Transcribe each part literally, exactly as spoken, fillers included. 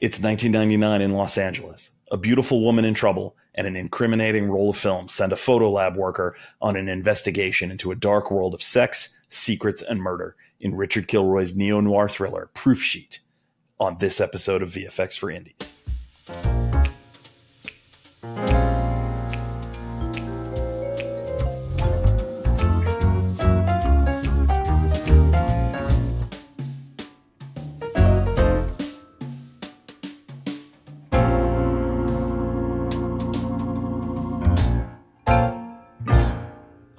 It's nineteen ninety-nine in Los Angeles. A beautiful woman in trouble and an incriminating roll of film send a photo lab worker on an investigation into a dark world of sex, secrets, and murder in Richard Kilroy's neo-noir thriller, Proof Sheet, on this episode of V F X for Indies.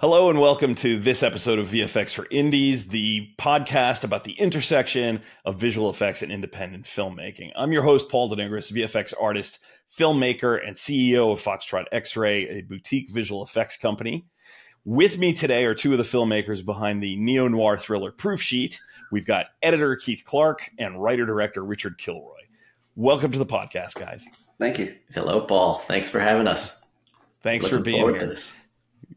Hello and welcome to this episode of V F X for Indies, the podcast about the intersection of visual effects and independent filmmaking. I'm your host, Paul DeNigris, V F X artist, filmmaker, and C E O of Foxtrot X Ray, a boutique visual effects company. With me today are two of the filmmakers behind the neo-noir thriller Proof Sheet. We've got editor Keith Clark and writer-director Richard Kilroy. Welcome to the podcast, guys. Thank you. Hello, Paul. Thanks for having us. Thanks Looking for being forward here. To this.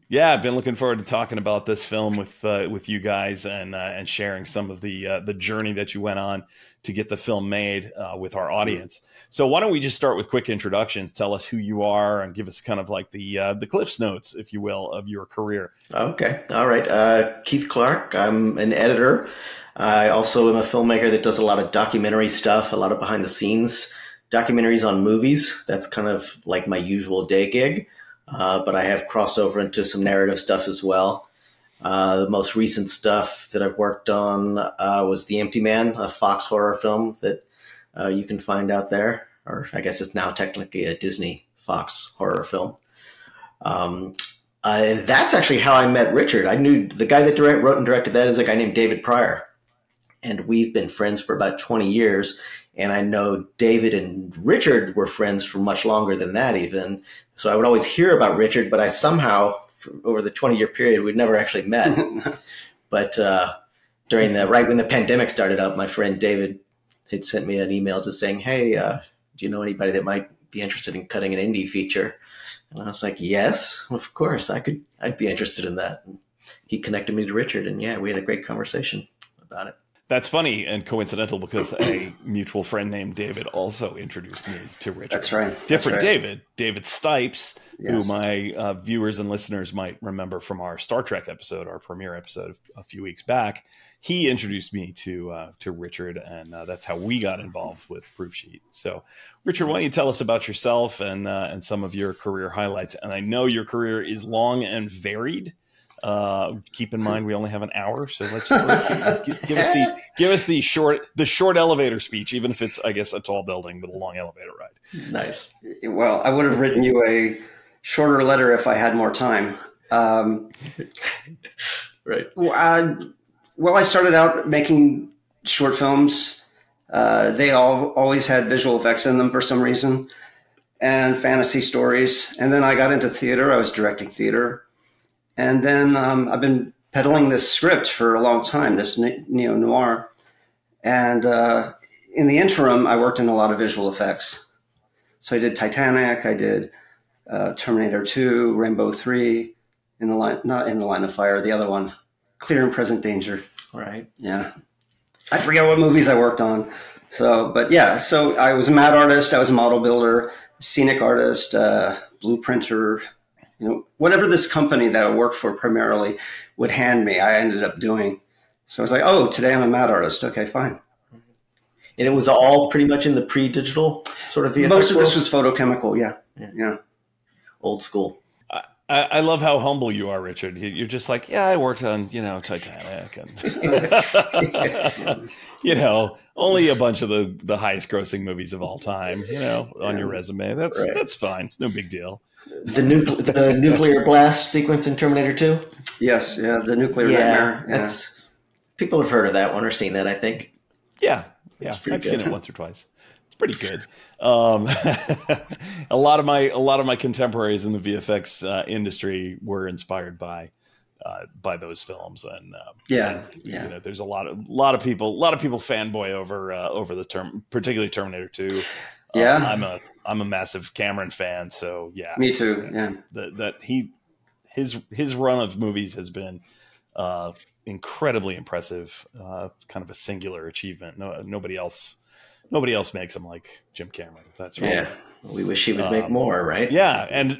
Yeah, I've been looking forward to talking about this film with uh, with you guys and uh, and sharing some of the uh, the journey that you went on to get the film made uh, with our audience. So why don't we just start with quick introductions? Tell us who you are and give us kind of like the uh, the Cliff's Notes, if you will, of your career. Okay, all right. Uh, Keith Clark. I'm an editor. I also am a filmmaker that does a lot of documentary stuff, a lot of behind the scenes documentaries on movies. That's kind of like my usual day gig. Uh, but I have crossover into some narrative stuff as well. Uh, the most recent stuff that I've worked on uh, was The Empty Man, a Fox horror film that uh, you can find out there. Or I guess it's now technically a Disney Fox horror film. Um, uh, that's actually how I met Richard. I knew the guy that direct, wrote and directed that is a guy named David Prior. And we've been friends for about twenty years. And I know David and Richard were friends for much longer than that even. So I would always hear about Richard, but I somehow, over the twenty-year period, we'd never actually met. But uh, during the right when the pandemic started up, my friend David had sent me an email just saying, hey, uh, do you know anybody that might be interested in cutting an indie feature? And I was like, yes, of course, I could, I'd be interested in that. And he connected me to Richard, and yeah, we had a great conversation about it. That's funny and coincidental because a mutual friend named David also introduced me to Richard. That's right. Different That's right. David, David Stipes, yes. Who my uh, viewers and listeners might remember from our Star Trek episode, our premiere episode a few weeks back. He introduced me to uh, to Richard, and uh, that's how we got involved with Proof Sheet. So, Richard, why don't you tell us about yourself and uh, and some of your career highlights? And I know your career is long and varied. Uh, keep in mind, we only have an hour, so let's give, give us the give us the short the short elevator speech, even if it's, I guess, a tall building with a long elevator ride. Nice. Well, I would have written you a shorter letter if I had more time. Um, right. Well I, well, I started out making short films. Uh, they all always had visual effects in them for some reason, and fantasy stories. And then I got into theater. I was directing theater. And then um, I've been peddling this script for a long time, this ne neo-noir. And uh, in the interim, I worked in a lot of visual effects. So I did Titanic, I did uh, Terminator two, Rambo three, in the line, not in the line of fire, the other one, Clear and Present Danger. Right. Yeah. I forget what movies I worked on. So, but yeah, so I was a mad artist, I was a model builder, scenic artist, uh, blueprinter. You know, whatever this company that I worked for primarily would hand me, I ended up doing. So I was like, oh, today I'm a mad artist. Okay, fine. And it was all pretty much in the pre-digital sort of V F X. Most of this was photochemical, yeah. Yeah. yeah. Old school. I, I love how humble you are, Richard. You're just like, yeah, I worked on, you know, Titanic and, you know, only a bunch of the, the highest grossing movies of all time, you know, on yeah. your resume. That's, right. that's fine. It's no big deal. The, nu the nuclear blast sequence in Terminator two? Yes, yeah, the nuclear yeah, nightmare. Yeah. That's, people have heard of that one or seen that, I think. Yeah, yeah. I've good. seen it once or twice. It's pretty good. Um, a lot of my a lot of my contemporaries in the V F X uh, industry were inspired by uh, by those films, and um, yeah, and, yeah. You know, there's a lot of lot of people a lot of people fanboy over uh, over the term, particularly Terminator two. Yeah, um, I'm a I'm a massive Cameron fan, so yeah. Me too. Yeah, that that he his his run of movies has been uh, incredibly impressive. Uh, kind of a singular achievement. No, nobody else nobody else makes them like Jim Cameron. That's right. Yeah. We wish he would um, make more, right? Yeah. And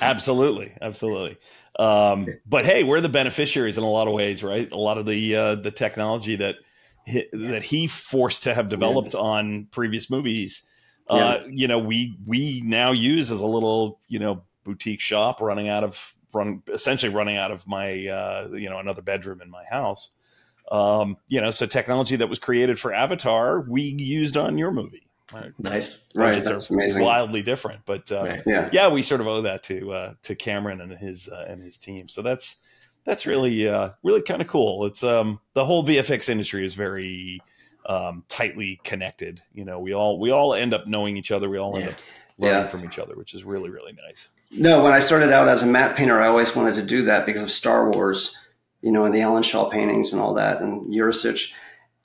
absolutely. Absolutely. Um, but hey, we're the beneficiaries in a lot of ways, right? A lot of the, uh, the technology that he, that he forced to have developed yeah. on previous movies. Uh, yeah. You know, we, we now use as a little, you know, boutique shop running out of run, essentially running out of my, uh, you know, another bedroom in my house. Um, you know, so technology that was created for Avatar, we used on your movie. Right. Nice. Right. That's amazing. Wildly different, but, uh, right. yeah. yeah, we sort of owe that to, uh, to Cameron and his, uh, and his team. So that's, that's really, uh, really kind of cool. It's, um, the whole V F X industry is very, um, tightly connected. You know, we all, we all end up knowing each other. We all end yeah. up learning yeah. from each other, which is really, really nice. No, when I started out as a matte painter, I always wanted to do that because of Star Wars, you know, and the Ellenshaw paintings and all that, and Jurasic.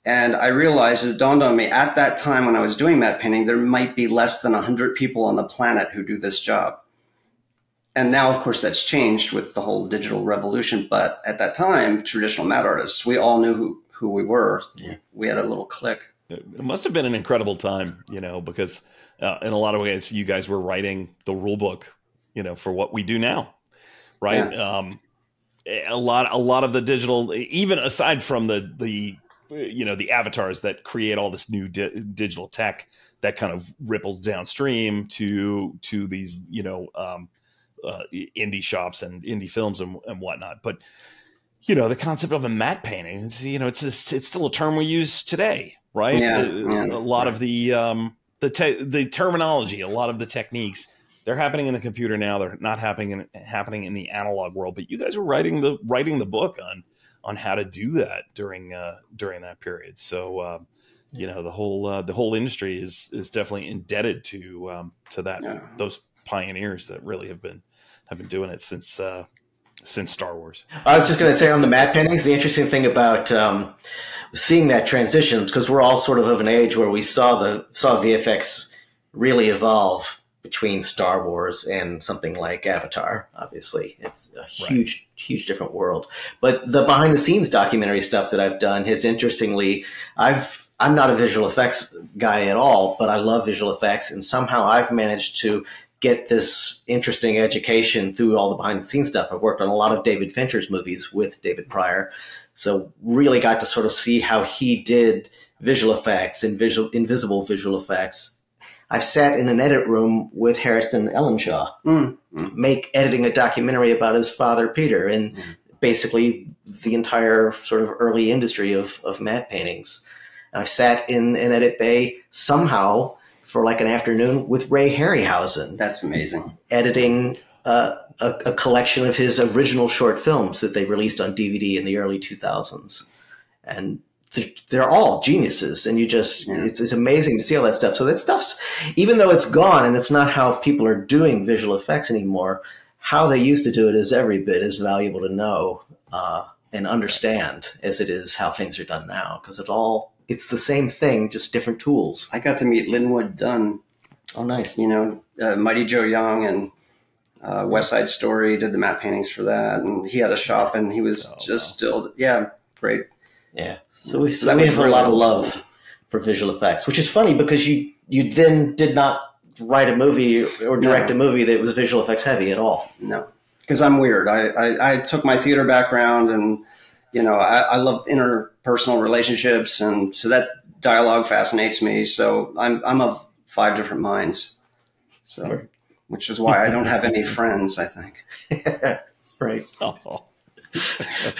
And I realized, it dawned on me at that time when I was doing matte painting, there might be less than one hundred people on the planet who do this job. And now, of course, that's changed with the whole digital revolution. But at that time, traditional matte artists, we all knew who, who we were. Yeah. We had a little clique. It must have been an incredible time, you know, because uh, in a lot of ways, you guys were writing the rule book, you know, for what we do now, right? Yeah. Um, a lot, a lot of the digital, even aside from the, the, you know, the avatars that create all this new di digital tech that kind of ripples downstream to, to these, you know, um, uh, indie shops and indie films and, and whatnot. But, you know, the concept of a matte painting, it's, you know, it's, just, it's still a term we use today, right? Yeah, yeah, a lot yeah. of the, um, the, te the terminology, a lot of the techniques, they're happening in the computer now. They're not happening in, happening in the analog world. But you guys were writing the writing the book on on how to do that during uh, during that period. So um, you know, the whole uh, the whole industry is is definitely indebted to um, to that yeah. those pioneers that really have been have been doing it since uh, since Star Wars. I was just going to say on the matte paintings, the interesting thing about um, seeing that transition, because we're all sort of of an age where we saw the saw V F X really evolve between Star Wars and something like Avatar. Obviously, it's a huge, right. huge different world. But the behind the scenes documentary stuff that I've done has, interestingly, I've, I'm not a visual effects guy at all, but I love visual effects. And somehow I've managed to get this interesting education through all the behind the scenes stuff. I've worked on a lot of David Fincher's movies with David Prior. So really got to sort of see how he did visual effects and visual, invisible visual effects. I've sat in an edit room with Harrison Ellenshaw, mm. make editing a documentary about his father, Peter, and mm. basically the entire sort of early industry of, of matte paintings. And I've sat in an edit bay somehow for like an afternoon with Ray Harryhausen. That's amazing. Editing uh, a, a collection of his original short films that they released on D V D in the early two thousands. And they're all geniuses, and you just, yeah. it's, it's amazing to see all that stuff. So that stuff's, even though it's gone and it's not how people are doing visual effects anymore, how they used to do it is every bit as valuable to know uh, and understand as it is how things are done now. Cause it all, it's the same thing, just different tools. I got to meet Linwood Dunn. Oh, nice. You know, uh, Mighty Joe Young and uh, West Side Story did the matte paintings for that. And he had a shop and he was oh, just wow. still, yeah, great. Yeah, so we, so so we have a lot of love for visual effects, which is funny because you you then did not write a movie or direct no. a movie that was visual effects heavy at all. No, because I'm weird. I, I, I took my theater background and, you know, I, I love interpersonal relationships, and so that dialogue fascinates me. So I'm, I'm of five different minds, so right. which is why I don't have any friends, I think. Right. Oh.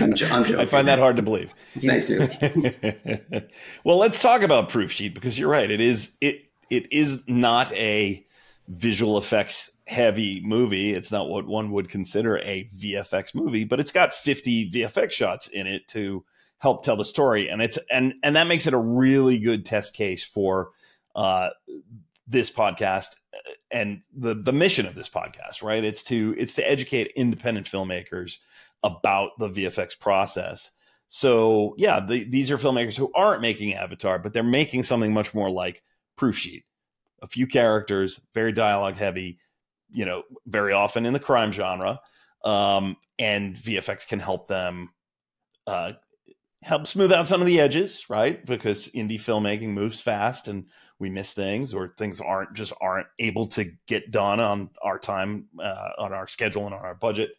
I'm I'm I find that hard to believe. Thank you. Well, let's talk about Proof Sheet, because you're right. It is it it is not a visual effects heavy movie. It's not what one would consider a V F X movie, but it's got fifty V F X shots in it to help tell the story, and it's and and that makes it a really good test case for uh, this podcast and the the mission of this podcast. Right? It's to it's to educate independent filmmakers about the V F X process. So yeah, the, these are filmmakers who aren't making Avatar, but they're making something much more like Proof Sheet. A few characters, very dialogue heavy, you know, very often in the crime genre. Um, and V F X can help them uh, help smooth out some of the edges, right? Because indie filmmaking moves fast and we miss things, or things aren't just aren't able to get done on our time, uh, on our schedule and on our budget.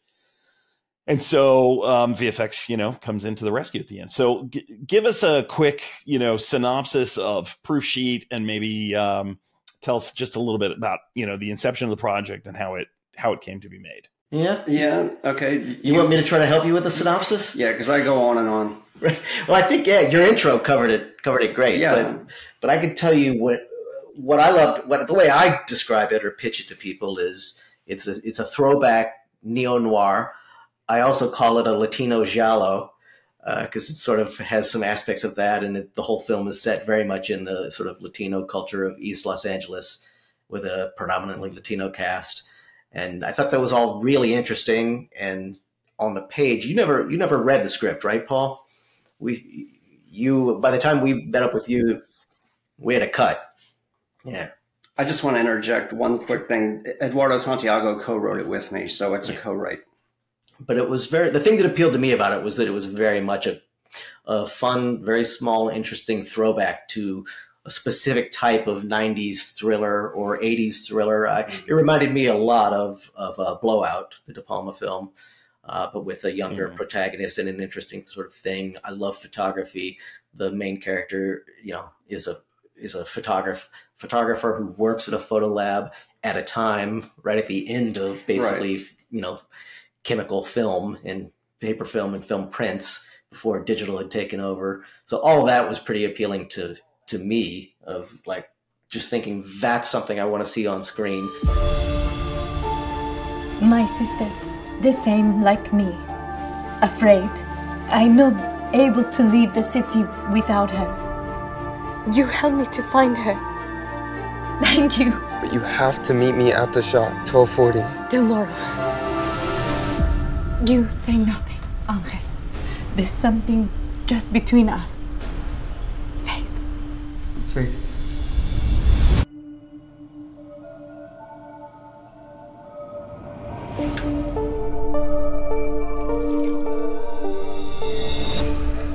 And so um, V F X, you know, comes into the rescue at the end. So g give us a quick, you know, synopsis of Proof Sheet, and maybe um, tell us just a little bit about, you know, the inception of the project and how it how it came to be made. Yeah, yeah, okay. You, you want me to try to help you with the synopsis? Yeah, because I go on and on. Well, I think yeah, your intro covered it covered it great. Yeah, but, but I could tell you what what I loved. What the way I describe it or pitch it to people is it's a it's a throwback neo noir. I also call it a Latino giallo because uh, it sort of has some aspects of that, and it, the whole film is set very much in the sort of Latino culture of East Los Angeles with a predominantly Latino cast. And I thought that was all really interesting. And on the page, you never you never read the script, right, Paul? We you by the time we met up with you, we had a cut. Yeah. I just want to interject one quick thing. Eduardo Santiago co-wrote it with me, so it's a co-write. But it was very, the thing that appealed to me about it was that it was very much a, a fun, very small, interesting throwback to a specific type of nineties thriller or eighties thriller. I, it reminded me a lot of, of uh, Blowout, the De Palma film, uh, but with a younger mm-hmm. protagonist and an interesting sort of thing. I love photography. The main character, you know, is a, is a photographer, photographer who works at a photo lab at a time right at the end of basically, right. you know, chemical film and paper film and film prints before digital had taken over. So all of that was pretty appealing to, to me, of like just thinking that's something I want to see on screen. My sister, the same like me, afraid. I not able to leave the city without her. You helped me to find her. Thank you. But you have to meet me at the shop, twelve forty. Tomorrow. You say nothing, Angel. There's something just between us. Faith. Faith.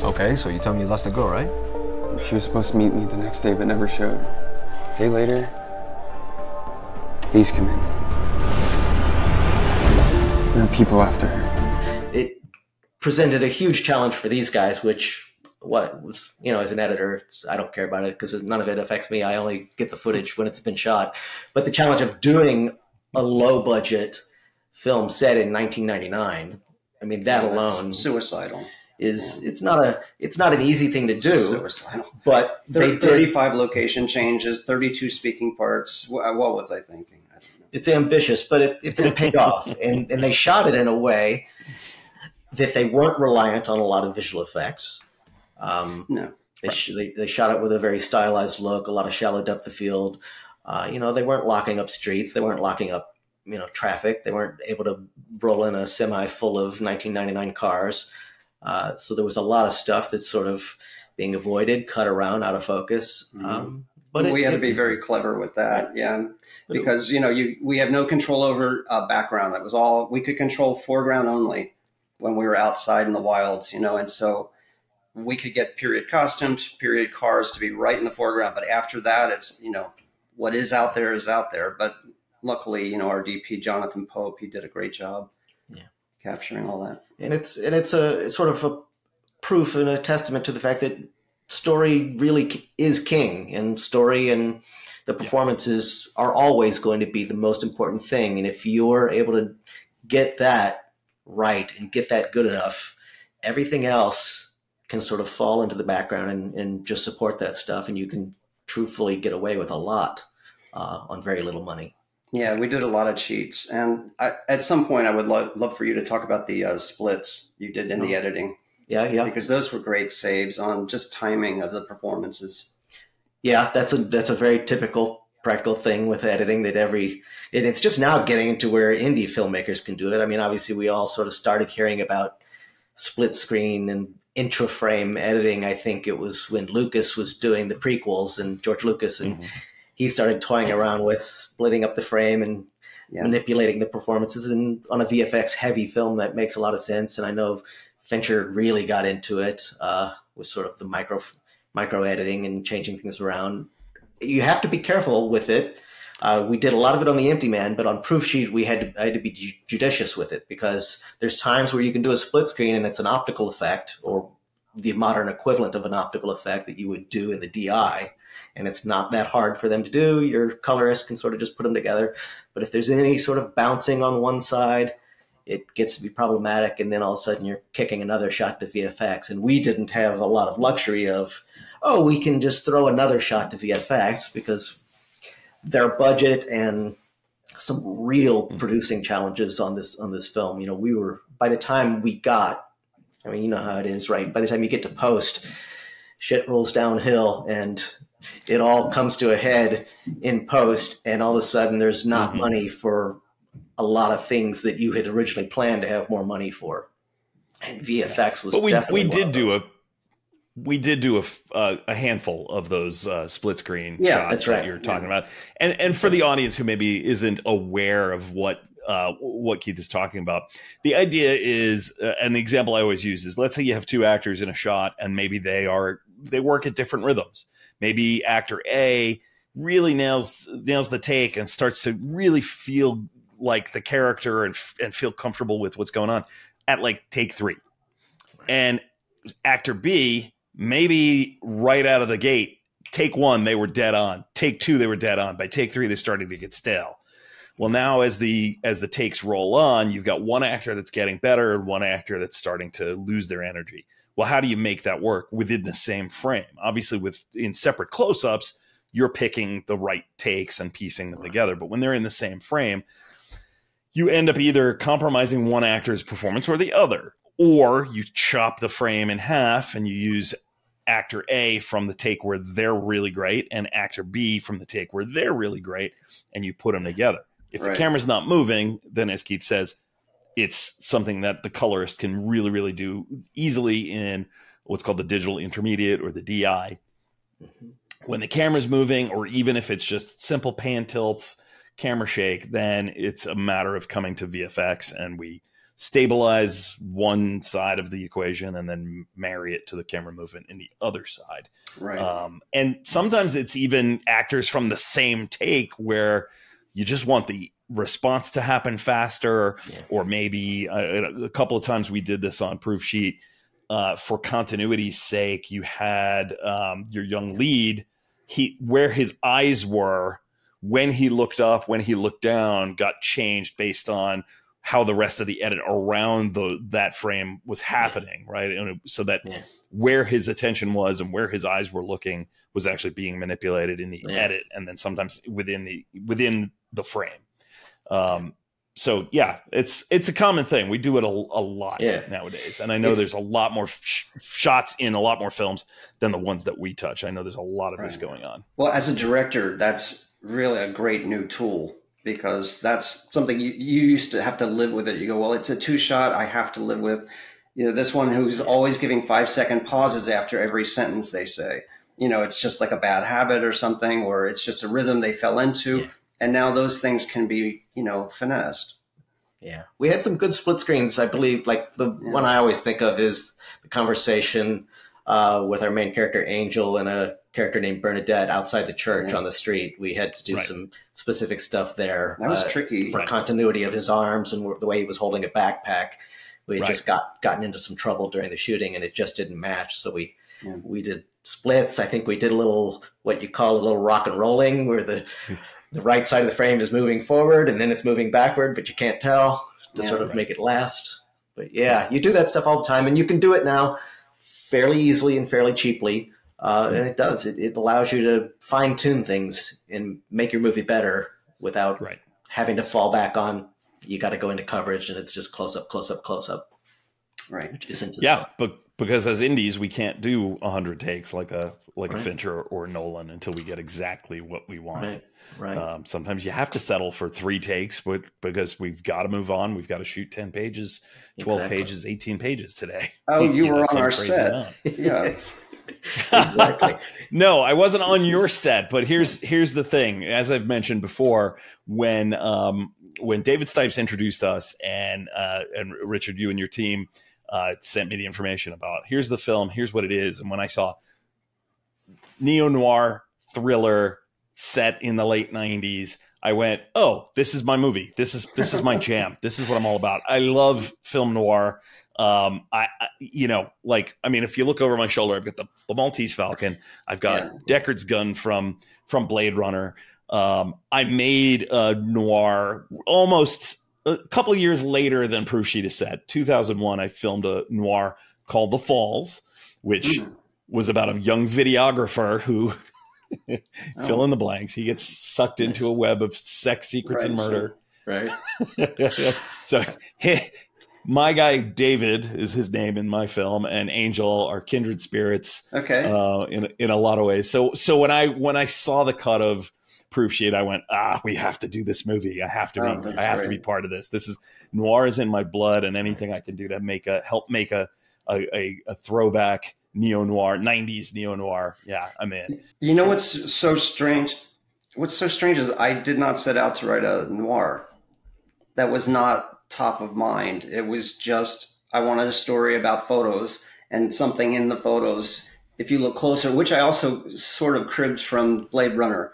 Okay, so you tell me you lost a girl, right? She was supposed to meet me the next day, but never showed. A day later, these come in. There are people after her. It presented a huge challenge for these guys, which what was, you know, as an editor, I don't care about it because none of it affects me. I only get the footage when it's been shot. But the challenge of doing a low budget film set in nineteen ninety-nine, I mean, that yeah, alone suicidal is yeah. it's not a it's not an easy thing to do. It's suicidal. But they did thirty-five location changes, thirty-two speaking parts. What was I thinking? I don't know. It's ambitious, but it, it didn't pay off. And, and they shot it in a way that they weren't reliant on a lot of visual effects. Um, no, they, right. they they shot it with a very stylized look, a lot of shallow depth of field. Uh, you know, they weren't locking up streets, they weren't locking up you know traffic, they weren't able to roll in a semi full of nineteen ninety-nine cars. Uh, so there was a lot of stuff that's sort of being avoided, cut around, out of focus. Mm-hmm. um, But we it, had to be very clever with that, yeah, because you know you we have no control over uh, background. It was all we could control foreground only when we were outside in the wilds, you know, and so we could get period costumes, period cars to be right in the foreground. But after that, it's you know what is out there is out there. But luckily, you know, our D P Jonathan Pope, he did a great job, yeah, capturing all that. And it's and it's a it's sort of a proof and a testament to the fact that story really is king, and story and the performances yeah. are always going to be the most important thing. And if you're able to get that right and get that good enough, everything else can sort of fall into the background and, and just support that stuff. And you can truthfully get away with a lot uh, on very little money. Yeah, we did a lot of cheats. And I, at some point I would lo love for you to talk about the uh, splits you did in oh. the editing. Yeah, yeah. Because those were great saves on just timing of the performances. Yeah, that's a that's a very typical practical thing with editing that every and it's just now getting to where indie filmmakers can do it. I mean, obviously we all sort of started hearing about split screen and intra-frame editing. I think it was when Lucas was doing the prequels and George Lucas and mm-hmm. he started toying around with splitting up the frame and yeah. manipulating the performances, and on a V F X heavy film that makes a lot of sense. And I know Fincher really got into it uh, with sort of the micro micro editing and changing things around. You have to be careful with it. Uh, we did a lot of it on The Empty Man, but on Proof Sheet, we had to, I had to be ju judicious with it, because there's times where you can do a split screen and it's an optical effect, or the modern equivalent of an optical effect that you would do in the D I, and it's not that hard for them to do. Your colorist can sort of just put them together. But if there's any sort of bouncing on one side, it gets to be problematic, and then all of a sudden you're kicking another shot to V F X. And we didn't have a lot of luxury of, oh, we can just throw another shot to V F X, because their budget and some real mm-hmm. producing challenges on this on this film. You know, we were, by the time we got, I mean, you know how it is, right? By the time you get to post, shit rolls downhill, and it all comes to a head in post, and all of a sudden there's not mm-hmm. money for a lot of things that you had originally planned to have more money for. And V F X was, but we, definitely we did do a we did do a, uh, a handful of those uh, split screen yeah, shots that's right. that you're talking yeah. about. And and for the audience who maybe isn't aware of what uh, what Keith is talking about, the idea is, uh, and the example I always use is, let's say you have two actors in a shot, and maybe they are they work at different rhythms. Maybe actor A really nails nails the take and starts to really feel like the character and and feel comfortable with what's going on at like take three. And actor B, maybe right out of the gate, take one, they were dead on. Take two, they were dead on. By take three, they're starting to get stale. Well, now as the as the takes roll on, you've got one actor that's getting better and one actor that's starting to lose their energy. Well, how do you make that work within the same frame? Obviously, with in separate close-ups, you're picking the right takes and piecing them together. But when they're in the same frame, you end up either compromising one actor's performance or the other, or you chop the frame in half and you use actor A from the take where they're really great and actor B from the take where they're really great, and you put them together. If right. the camera's not moving, then as Keith says, it's something that the colorist can really, really do easily in what's called the digital intermediate, or the D I. Mm-hmm. When the camera's moving, or even if it's just simple pan tilts, camera shake, then it's a matter of coming to V F X, and we stabilize one side of the equation and then marry it to the camera movement in the other side. Right. Um, and sometimes it's even actors from the same take where you just want the response to happen faster, yeah. or maybe a, a couple of times we did this on Proof Sheet, uh, for continuity's sake, you had um, your young lead, he where his eyes were when he looked up, when he looked down, got changed based on how the rest of the edit around the, that frame was happening, right? And so that yeah. where his attention was and where his eyes were looking was actually being manipulated in the yeah. edit, and then sometimes within the within the frame. Um, so yeah, it's it's a common thing. We do it a, a lot yeah. nowadays, and I know it's, there's a lot more sh shots in a lot more films than the ones that we touch. I know there's a lot of right. this going on. Well, as a director, that's really a great new tool, because that's something you, you used to have to live with it. You go, well, it's a two shot. I have to live with, you know, this one who's always giving five second pauses after every sentence they say, you know, it's just like a bad habit or something, or it's just a rhythm they fell into. Yeah. And now those things can be, you know, finessed. Yeah. We had some good split screens. I believe like the yeah. one I always think of is the conversation uh, with our main character, Angel, and a character named Bernadette outside the church yeah. on the street. We had to do right. some specific stuff there. That was uh, tricky. For right. continuity of his arms and w the way he was holding a backpack. We had right. just got gotten into some trouble during the shooting, and it just didn't match. So we yeah. we did splits. I think we did a little, what you call a little rock and rolling, where the the right side of the frame is moving forward and then it's moving backward, but you can't tell to yeah, sort of right. make it last. But yeah, yeah, you do that stuff all the time, and you can do it now fairly easily and fairly cheaply. Uh, and it does. It, it allows you to fine tune things and make your movie better without right. having to fall back on, you got to go into coverage and it's just close up, close up, close up. Right. Which isn't. Yeah. But because as indies, we can't do a hundred takes like a, like right. a Fincher or Nolan until we get exactly what we want. Right. right. Um, sometimes you have to settle for three takes, but because we've got to move on, we've got to shoot ten pages, twelve exactly. pages, eighteen pages today. Oh, you, you were know, on our set. Yeah. Exactly. No, I wasn't on your set, but here's here's the thing. As I've mentioned before, when um when David Stipes introduced us and uh and Richard, you and your team uh, sent me the information about, here's the film, here's what it is. And when I saw neo-noir thriller set in the late nineties, I went, oh, this is my movie. This is, this is my jam. This is what I'm all about. I love film noir. Um, I, I, you know, like, I mean, if you look over my shoulder, I've got the, the Maltese Falcon. I've got yeah. Deckard's gun from, from Blade Runner. Um, I made a noir almost a couple of years later than Proof Sheet is set. two thousand one, I filmed a noir called The Falls, which mm. was about a young videographer who fill oh. in the blanks. He gets sucked nice. into a web of sex secrets right, and murder. Sure. Right. So he, my guy, David is his name in my film, and Angel are kindred spirits. Okay. Uh, in, in a lot of ways. So, so when I, when I saw the cut of Proof Sheet, I went, ah, we have to do this movie. I have to oh, be, I have great. to be part of this. This is noir is in my blood, and anything I can do to make a, help make a, a, a, a throwback neo-noir, nineties neo-noir. Yeah, I'm in. You know what's so strange? What's so strange is I did not set out to write a noir. That was not top of mind. It was just, I wanted a story about photos and something in the photos. If you look closer, which I also sort of cribbed from Blade Runner,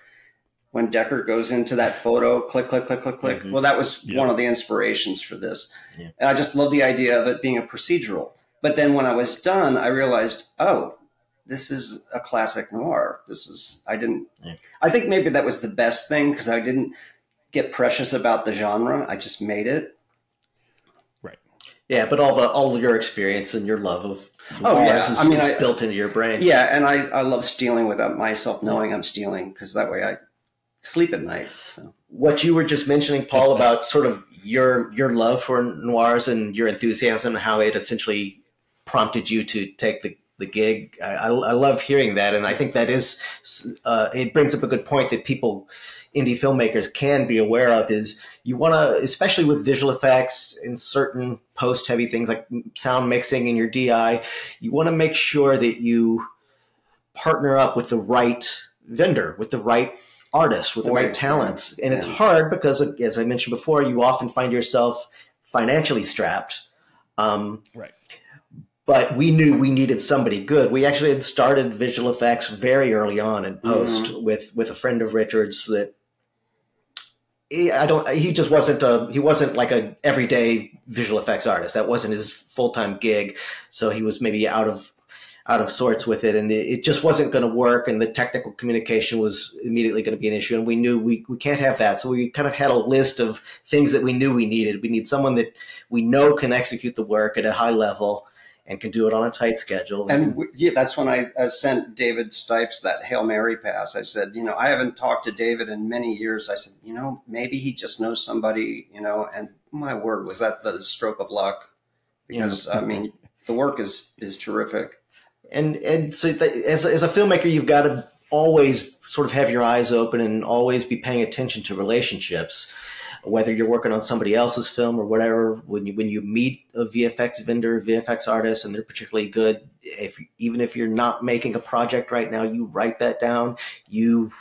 when Deckard goes into that photo, click, click, click, click, click. Mm-hmm. Well, that was yeah. one of the inspirations for this. Yeah. And I just love the idea of it being a procedural. But then when I was done, I realized, oh, this is a classic noir. This is, I didn't, yeah. I think maybe that was the best thing, because I didn't get precious about the genre. I just made it. Right. Yeah. But all the, all of your experience and your love of oh, noirs yeah. is, I mean, is I, built into your brain. Yeah. And I, I love stealing without myself knowing I'm stealing, because that way I sleep at night. So what you were just mentioning, Paul, about sort of your, your love for noirs and your enthusiasm, how it essentially prompted you to take the, the gig. I, I love hearing that. And I think that is, uh, it brings up a good point that people, indie filmmakers can be aware of, is you want to, especially with visual effects and certain post heavy things like sound mixing in your D I, you want to make sure that you partner up with the right vendor, with the right artist, with the right, right talents. And yeah. it's hard because, as I mentioned before, you often find yourself financially strapped. Um, right. But we knew we needed somebody good. We actually had started visual effects very early on in post mm-hmm. with with a friend of Richard's that he, I don't he just wasn't a he wasn't like an everyday visual effects artist. That wasn't his full-time gig, so he was maybe out of out of sorts with it, and it, it just wasn't going to work, and the technical communication was immediately going to be an issue, and we knew we, we can't have that. So we kind of had a list of things that we knew we needed. We need someone that we know can execute the work at a high level and can do it on a tight schedule. And we, yeah, that's when I, I sent David Stipes that Hail Mary pass. I said, you know, I haven't talked to David in many years. I said, you know, maybe he just knows somebody, you know, and my word, was that the stroke of luck? Because, yeah. I mean, the work is, is terrific. And and so th- as, as a filmmaker, you've got to always sort of have your eyes open and always be paying attention to relationships, whether you're working on somebody else's film or whatever. When you, when you meet a V F X vendor, V F X artist, and they're particularly good, if even if you're not making a project right now, you write that down, you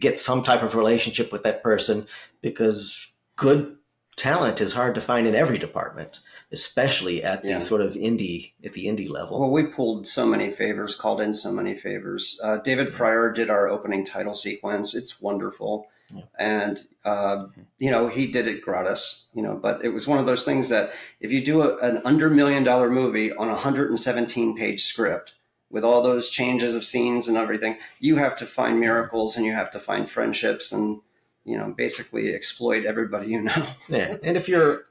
get some type of relationship with that person, because good talent is hard to find in every department, especially at the yeah. sort of indie, at the indie level. Well, we pulled so many favors, called in so many favors. Uh, David Prior did our opening title sequence. It's wonderful. Yeah. And, uh, you know, he did it gratis, you know, but it was one of those things that if you do a, an under million dollar movie on a one hundred seventeen page script with all those changes of scenes and everything, you have to find miracles and you have to find friendships and, you know, basically exploit everybody, you know. Yeah. And if you're,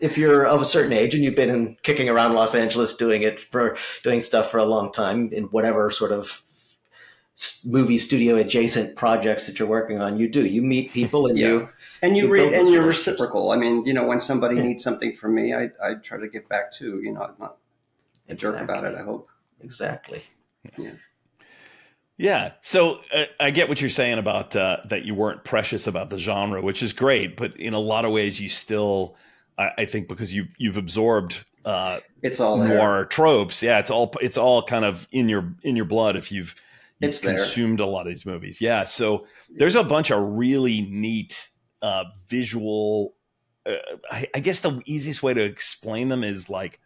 if you're of a certain age and you've been in, kicking around Los Angeles, doing it for doing stuff for a long time in whatever sort of movie studio adjacent projects that you're working on, you do, you meet people and yeah. you, and you, you read, and you're reciprocal. I mean, you know, when somebody yeah. needs something from me, I, I try to give back too, you know, I'm not a exactly. jerk about it. I hope. Exactly. Yeah. Yeah. yeah. So uh, I get what you're saying about, uh, that you weren't precious about the genre, which is great, but in a lot of ways you still, I, I think because you, you've absorbed, uh, it's all noir tropes. Yeah. It's all, it's all kind of in your, in your blood. If you've, It's consumed there. a lot of these movies. Yeah. So there's a bunch of really neat uh, visual. Uh, I, I guess the easiest way to explain them is like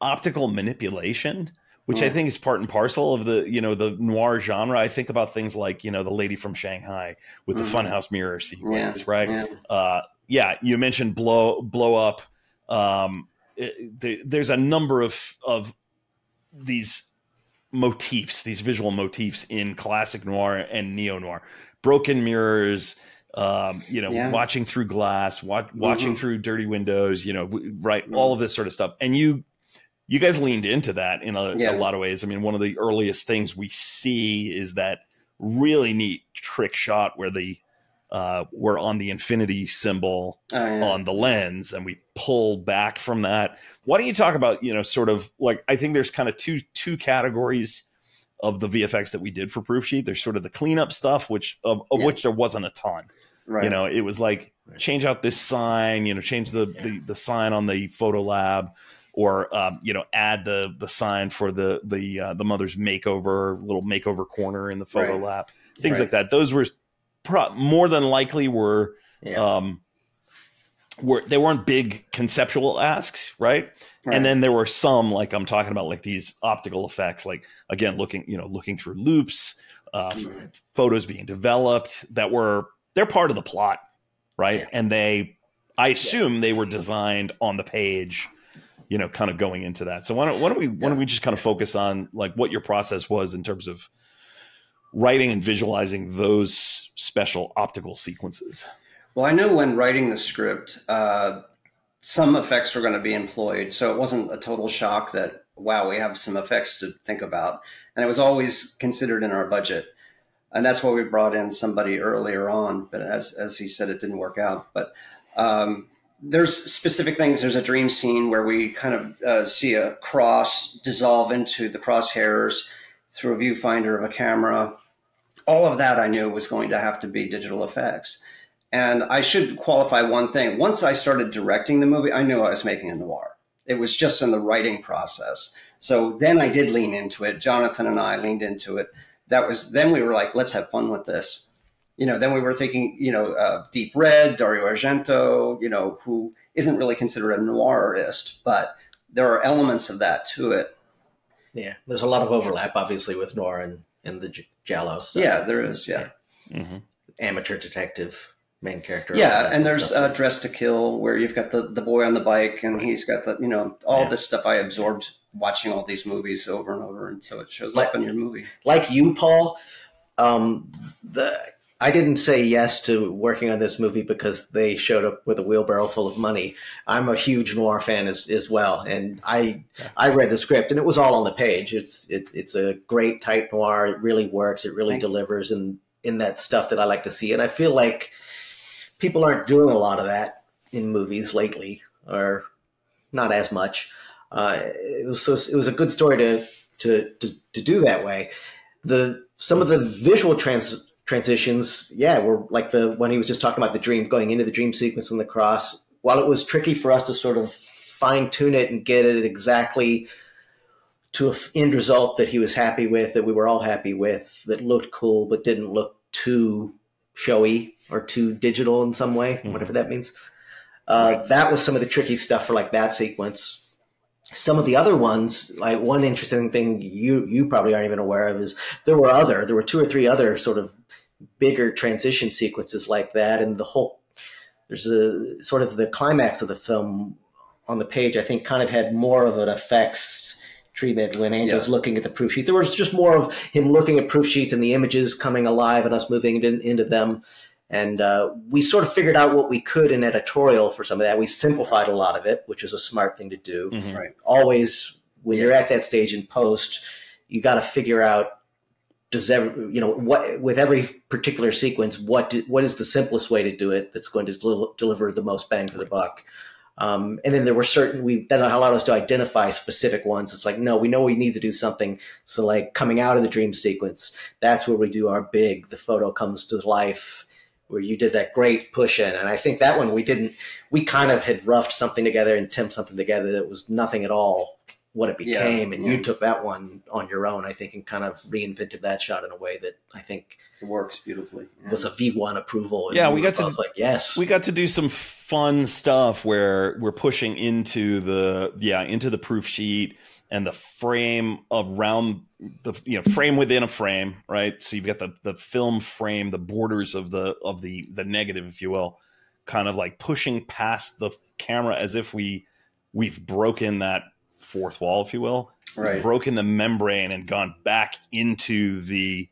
optical manipulation, which I think is part and parcel of the, you know, the noir genre. I think about things like, you know, The Lady from Shanghai with the mm. funhouse mirror sequence, yeah, right? Yeah. Uh, yeah, you mentioned blow, blow up. Um, it, there, there's a number of, of these motifs, these visual motifs in classic noir and neo-noir. Broken mirrors, um, you know, yeah. watching through glass, wa watching mm-hmm. through dirty windows, you know, right? Mm. All of this sort of stuff. And you... You guys leaned into that in a, yeah. a lot of ways. I mean, one of the earliest things we see is that really neat trick shot where the uh, we're on the infinity symbol oh, yeah. on the lens, and we pull back from that. Why don't you talk about, you know, sort of like, I think there's kind of two two categories of the V F X that we did for Proof Sheet. There's sort of the cleanup stuff, which of, of yeah. which there wasn't a ton. Right. You know, it was like change out this sign, you know, change the yeah. the, the sign on the photo lab. Or um, you know, add the the sign for the the uh, the mother's makeover, little makeover corner in the photo right. lap, things right. like that. Those were pro more than likely were yeah. um, were they weren't big conceptual asks, right? right? And then there were some, like I'm talking about, like these optical effects, like again looking you know looking through loops, uh, right. photos being developed that were they're part of the plot, right? Yeah. And they, I assume yeah. they were designed on the page. You know, kind of going into that. So why don't why don't we why don't we just kind of focus on like what your process was in terms of writing and visualizing those special optical sequences? Well, I know when writing the script, uh, some effects were going to be employed, so it wasn't a total shock that wow, we have some effects to think about, and it was always considered in our budget, and that's why we brought in somebody earlier on. But as as he said, it didn't work out. But um, there's specific things. There's a dream scene where we kind of uh, see a cross dissolve into the crosshairs through a viewfinder of a camera. All of that I knew was going to have to be digital effects. And I should qualify one thing. Once I started directing the movie, I knew I was making a noir. It was just in the writing process. So then I did lean into it. Jonathan and I leaned into it. That was, then we were like, let's have fun with this. You know, then we were thinking, you know, uh, Deep Red, Dario Argento, you know, who isn't really considered a noir artist, but there are elements of that to it. Yeah, there's a lot of overlap, obviously, with noir and, and the Giallo stuff. Yeah, there is, yeah. yeah. Mm-hmm. Amateur detective, main character. Yeah, and there's uh, Dress to Kill, where you've got the, the boy on the bike, and he's got the, you know, all yeah. this stuff I absorbed watching all these movies over and over, and so it shows like, up in your movie. Like you, Paul, um, the... I didn't say yes to working on this movie because they showed up with a wheelbarrow full of money. I'm a huge noir fan as, as well. And I, yeah. I read the script and it was all on the page. It's, it's, it's a great tight noir. It really works. It really Thank delivers in, in that stuff that I like to see. And I feel like people aren't doing a lot of that in movies lately, or not as much. Uh, it was, so it was a good story to, to, to, to do that way. The, some of the visual trans transitions, yeah, were like the when he was just talking about the dream, going into the dream sequence on the cross. While it was tricky for us to sort of fine tune it and get it exactly to an end result that he was happy with, that we were all happy with, that looked cool but didn't look too showy or too digital in some way, mm-hmm. whatever that means. Uh, that was some of the tricky stuff for like that sequence. Some of the other ones, like one interesting thing you you probably aren't even aware of is there were other, there were two or three other sort of bigger transition sequences like that. And the whole, there's a sort of the climax of the film on the page, I think kind of had more of an effects treatment when Angel's yeah. looking at the proof sheet. There was just more of him looking at proof sheets and the images coming alive and us moving in, into them. And uh, we sort of figured out what we could in editorial for some of that. We simplified a lot of it, which is a smart thing to do. Mm-hmm. Right? Always, when you're at that stage in post, you got to figure out, does every, you know, what with every particular sequence, what do, what is the simplest way to do it that's going to del deliver the most bang for the buck? Um, and then there were certain, we that allowed us to identify specific ones. It's like, no, we know we need to do something. So like coming out of the dream sequence, that's where we do our big, the photo comes to life, where you did that great push in. And I think that one we didn't, we kind of had roughed something together and timed something together that was nothing at all what it became. Yeah. And yeah. you took that one on your own, I think, and kind of reinvented that shot in a way that I think it works beautifully. Yeah. Was a V one approval. And yeah. We, we got to like, yes, we got to do some fun stuff where we're pushing into the, yeah, into the proof sheet and the frame around the, you know, frame within a frame. Right. So you've got the, the film frame, the borders of the, of the, the negative, if you will, kind of like pushing past the camera as if we, we've broken that fourth wall, if you will, right. broken the membrane and gone back into the,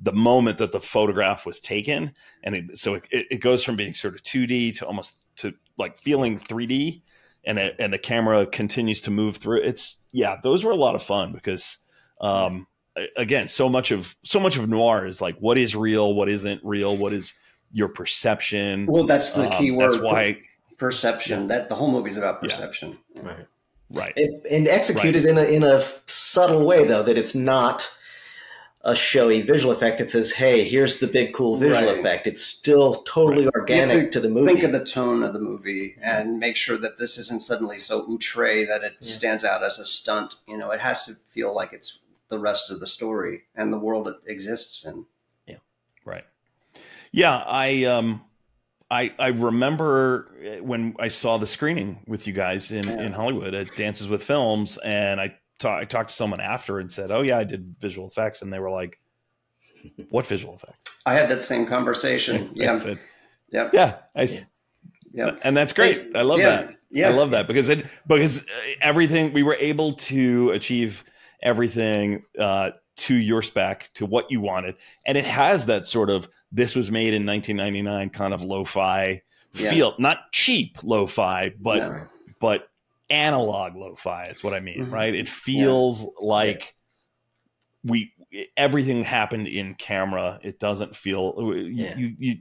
the moment that the photograph was taken. And it, so it, it goes from being sort of two D to almost to like feeling three D, and it, and the camera continues to move through. It's yeah. Those were a lot of fun because um, again, so much of, so much of noir is like, what is real? What isn't real? What is your perception? Well, that's the key um, word. That's why perception yeah. that the whole movie's about perception. Yeah. Right. Right. It, and executed right. in a in a subtle way, though, that it's not a showy visual effect that says, hey, here's the big cool visual right. effect. It's still totally right. organic to, to the movie. Think of the tone of the movie and make sure that this isn't suddenly so outre that it yeah. stands out as a stunt. You know, it has to feel like it's the rest of the story and the world it exists in. Yeah. Right. Yeah. I, um, I, I remember when I saw the screening with you guys in, yeah. in Hollywood at Dances with Films, and I ta- I talked to someone after and said, oh, yeah, I did visual effects. And they were like, what visual effects? I had that same conversation. Yeah. I said, yep. Yeah. I, yeah. And that's great. I love yeah. that. Yeah. I love that because it because everything we were able to achieve everything uh, to your spec, to what you wanted. And it has that sort of, this was made in nineteen ninety-nine kind of lo-fi yeah. feel, not cheap lo-fi, but, no. but analog lo-fi is what I mean. Mm-hmm. Right. It feels yeah. like yeah. we, everything happened in camera. It doesn't feel you, yeah. you, you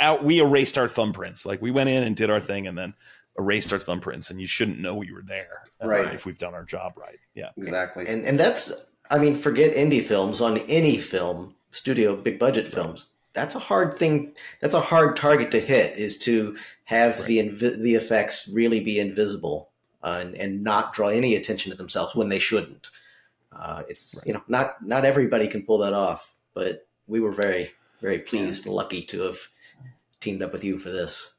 out. We erased our thumbprints. Like we went in and did our thing and then erased our thumbprints, and you shouldn't know we were there. Right. Uh, if we've done our job. Right. Yeah, exactly. And, and that's, I mean, forget indie films on any film studio, big budget films. Right. That's a hard thing. That's a hard target to hit, is to have right. the invi the effects really be invisible uh, and, and not draw any attention to themselves when they shouldn't. Uh, it's, right. you know, not, not everybody can pull that off, but we were very, very pleased and lucky to have teamed up with you for this.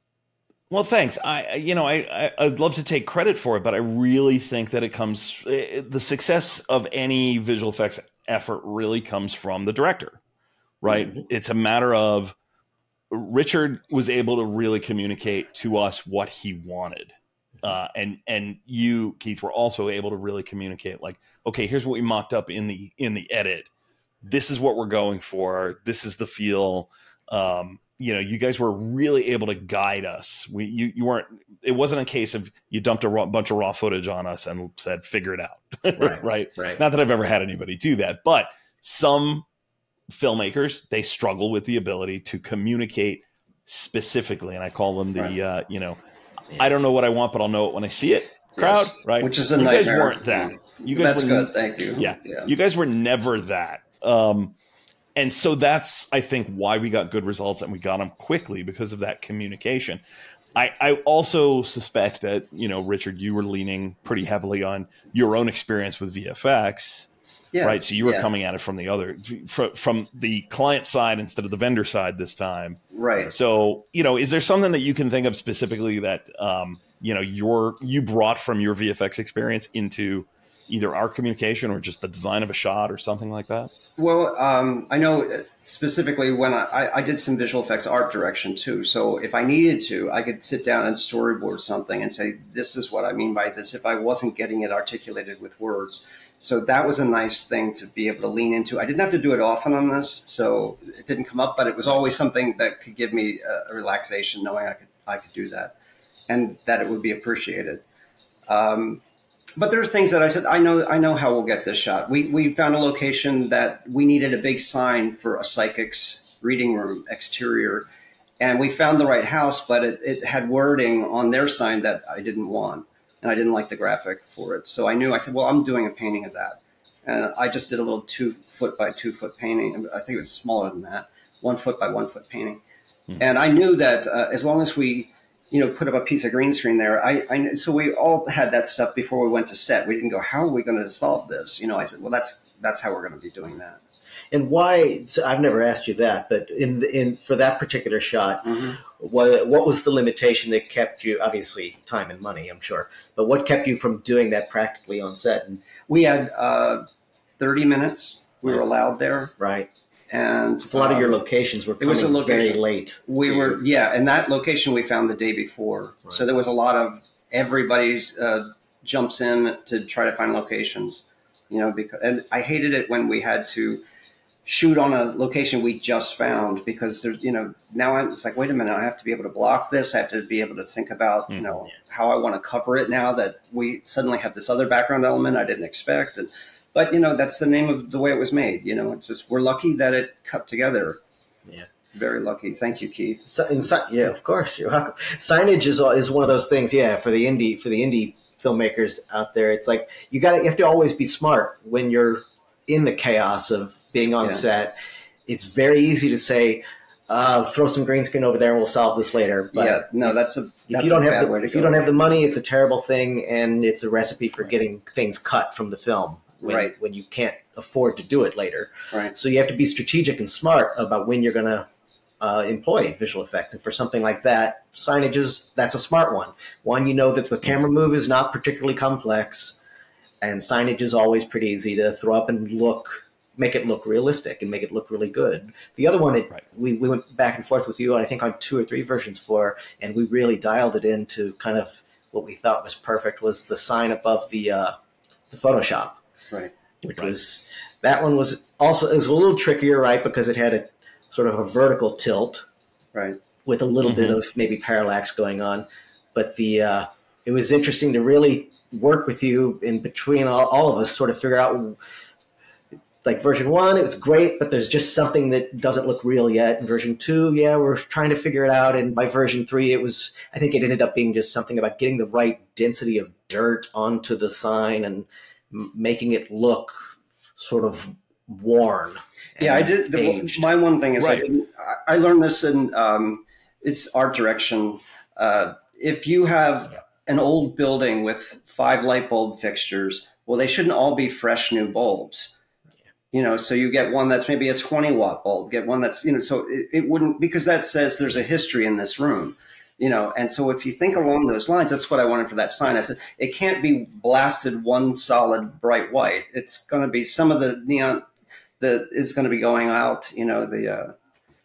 Well, thanks. I, you know, I, I, I'd love to take credit for it, but I really think that it comes, the success of any visual effects effort really comes from the director. Right. Mm-hmm. It's a matter of Richard was able to really communicate to us what he wanted. Uh, and, and you, Keith, were also able to really communicate like, okay, here's what we mocked up in the, in the edit. This is what we're going for. This is the feel. Um, you know, you guys were really able to guide us. We, you, you weren't, it wasn't a case of you dumped a raw, bunch of raw footage on us and said, figure it out. Right. Right. Right. Not that I've ever had anybody do that, but some filmmakers, they struggle with the ability to communicate specifically, and I call them the right. uh you know yeah. I don't know what I want, but I'll know it when I see it crowd. Yes. Right, which is a you nightmare. Guys weren't that you guys that's were, good thank you yeah, yeah you guys were never that um and so that's I think why we got good results, and we got them quickly because of that communication. I, I also suspect that, you know, Richard, you were leaning pretty heavily on your own experience with V F X. Yeah, right. So you were yeah. coming at it from the other, from, from the client side instead of the vendor side this time. Right. So, you know, is there something that you can think of specifically that, um, you know, your, you brought from your V F X experience into either our communication or just the design of a shot or something like that? Well, um, I know specifically when I, I, I did some visual effects art direction too. So if I needed to, I could sit down and storyboard something and say, this is what I mean by this, if I wasn't getting it articulated with words. So that was a nice thing to be able to lean into. I didn't have to do it often on this, so it didn't come up, but it was always something that could give me a relaxation knowing I could, I could do that and that it would be appreciated. Um, but there are things that I said, I know, I know how we'll get this shot. We, we found a location that we needed a big sign for a psychic's reading room exterior, and we found the right house, but it, it had wording on their sign that I didn't want. And I didn't like the graphic for it. So I knew, I said, well, I'm doing a painting of that. And I just did a little two foot by two foot painting. I think it was smaller than that. One foot by one foot painting. Mm-hmm. And I knew that uh, as long as we, you know, put up a piece of green screen there. I, I so we all had that stuff before we went to set. We didn't go, how are we going to solve this? You know, I said, well, that's that's how we're going to be doing that. And why? So I've never asked you that, but in the, in for that particular shot, mm-hmm. what what was the limitation that kept you? Obviously, time and money, I'm sure. But what kept you from doing that practically on set? And we had uh, thirty minutes. We were allowed there, right? And so a lot um, of your locations were coming it was a location. very late. We to... were, yeah, and that location we found the day before. Right. So there was a lot of everybody's uh, jumps in to try to find locations, you know. Because and I hated it when we had to shoot on a location we just found, because there's, you know, now I'm, it's like, wait a minute, I have to be able to block this. I have to be able to think about, mm. you know, how I want to cover it now that we suddenly have this other background element I didn't expect. And but, you know, that's the name of the way it was made. You know, it's just, we're lucky that it cut together. Yeah. Very lucky. Thank you, Keith. So, and si yeah, of course. You're welcome. Signage is, is one of those things. Yeah. For the indie, for the indie filmmakers out there, it's like, you gotta, you have to always be smart when you're in the chaos of being on yeah. set. It's very easy to say, uh, throw some green screen over there and we'll solve this later. But yeah, no, if, that's a, that's if you don't a have the, if you don't have the money, it's a terrible thing. And it's a recipe for right. getting things cut from the film. When, right. when you can't afford to do it later. Right. So you have to be strategic and smart about when you're going to uh, employ visual effects. And for something like that, signage is, that's a smart one. One, you know that the camera move is not particularly complex, and signage is always pretty easy to throw up and look, make it look realistic and make it look really good. The other one that right. we, we went back and forth with you on, I think on two or three versions for, and we really dialed it into kind of what we thought was perfect, was the sign above the, uh, the Photoshop. Right. Which right. was, that one was also, it was a little trickier, right? Because it had a sort of a vertical tilt. Right. With a little mm-hmm. bit of maybe parallax going on. But the, uh, it was interesting to really work with you in between all, all of us, sort of figure out, like version one, it was great, but there's just something that doesn't look real yet. And version two, yeah, we're trying to figure it out. And by version three, it was, I think it ended up being just something about getting the right density of dirt onto the sign and making it look sort of worn. Yeah, I did. The, my one thing is right. I, didn't, I learned this in um, it's art direction. Uh, if you have an old building with five light bulb fixtures, well, they shouldn't all be fresh new bulbs. You know, so you get one that's maybe a twenty watt bulb. Get one that's, you know, so it, it wouldn't, because that says there's a history in this room. You know, and so if you think along those lines, that's what I wanted for that sign. I said, it can't be blasted one solid bright white. It's going to be some of the neon that is going to be going out. You know, the uh,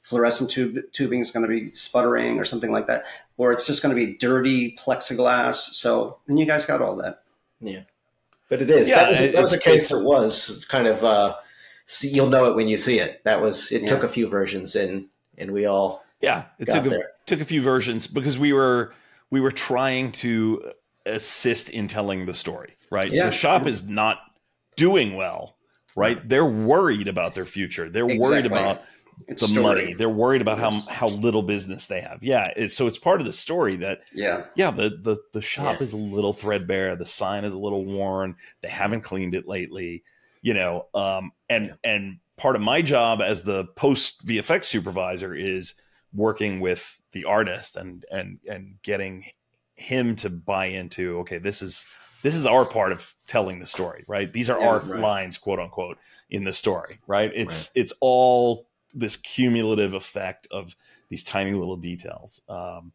fluorescent tube, tubing is going to be sputtering or something like that. Or it's just going to be dirty plexiglass. So, and you guys got all that. Yeah. But it is. Yeah, that was, it, that was a case that was kind of, uh, see, you'll know it when you see it. That was, it yeah. took a few versions and, and we all. Yeah, it Got took a, took a few versions because we were we were trying to assist in telling the story, right? Yeah. The shop is not doing well, right? They're worried about their future. They're exactly. worried about it's the story. money. They're worried about how how little business they have. Yeah, it, so it's part of the story that yeah, yeah. The the the shop yeah. is a little threadbare. The sign is a little worn. They haven't cleaned it lately, you know. Um, and yeah. and part of my job as the post V F X supervisor is working with the artist and and and getting him to buy into, okay, this is this is our part of telling the story, right? These are yeah, our right. lines, quote unquote, in the story, right? It's right. it's all this cumulative effect of these tiny little details, um,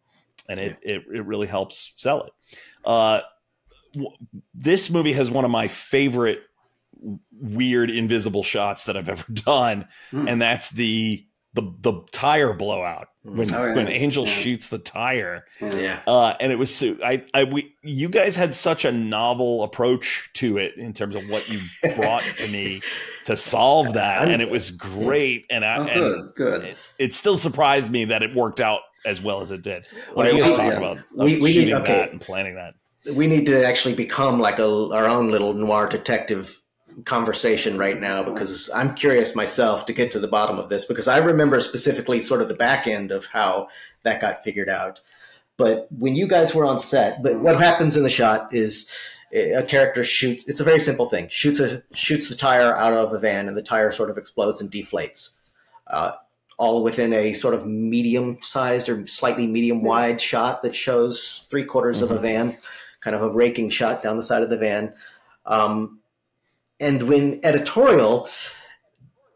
and it, yeah. it it really helps sell it. Uh, this movie has one of my favorite weird invisible shots that I've ever done, mm. and that's the The, the tire blowout when, oh, yeah. when Angel yeah. shoots the tire. Yeah. Uh, and it was, so I, I, we, you guys had such a novel approach to it in terms of what you brought to me to solve that. And it was great. And I, oh, good, and good. It, it still surprised me that it worked out as well as it did. When well, I always talk yeah. about we, we shooting need, okay. that and planning that. We need to actually become like a, our own little noir detective conversation right now, because I'm curious myself to get to the bottom of this, because I remember specifically sort of the back end of how that got figured out. But when you guys were on set, but what happens in the shot is a character shoots, it's a very simple thing, shoots a shoots the tire out of a van, and the tire sort of explodes and deflates. Uh, all within a sort of medium-sized or slightly medium-wide shot that shows three quarters mm-hmm. of a van, kind of a raking shot down the side of the van. Um, and when editorial,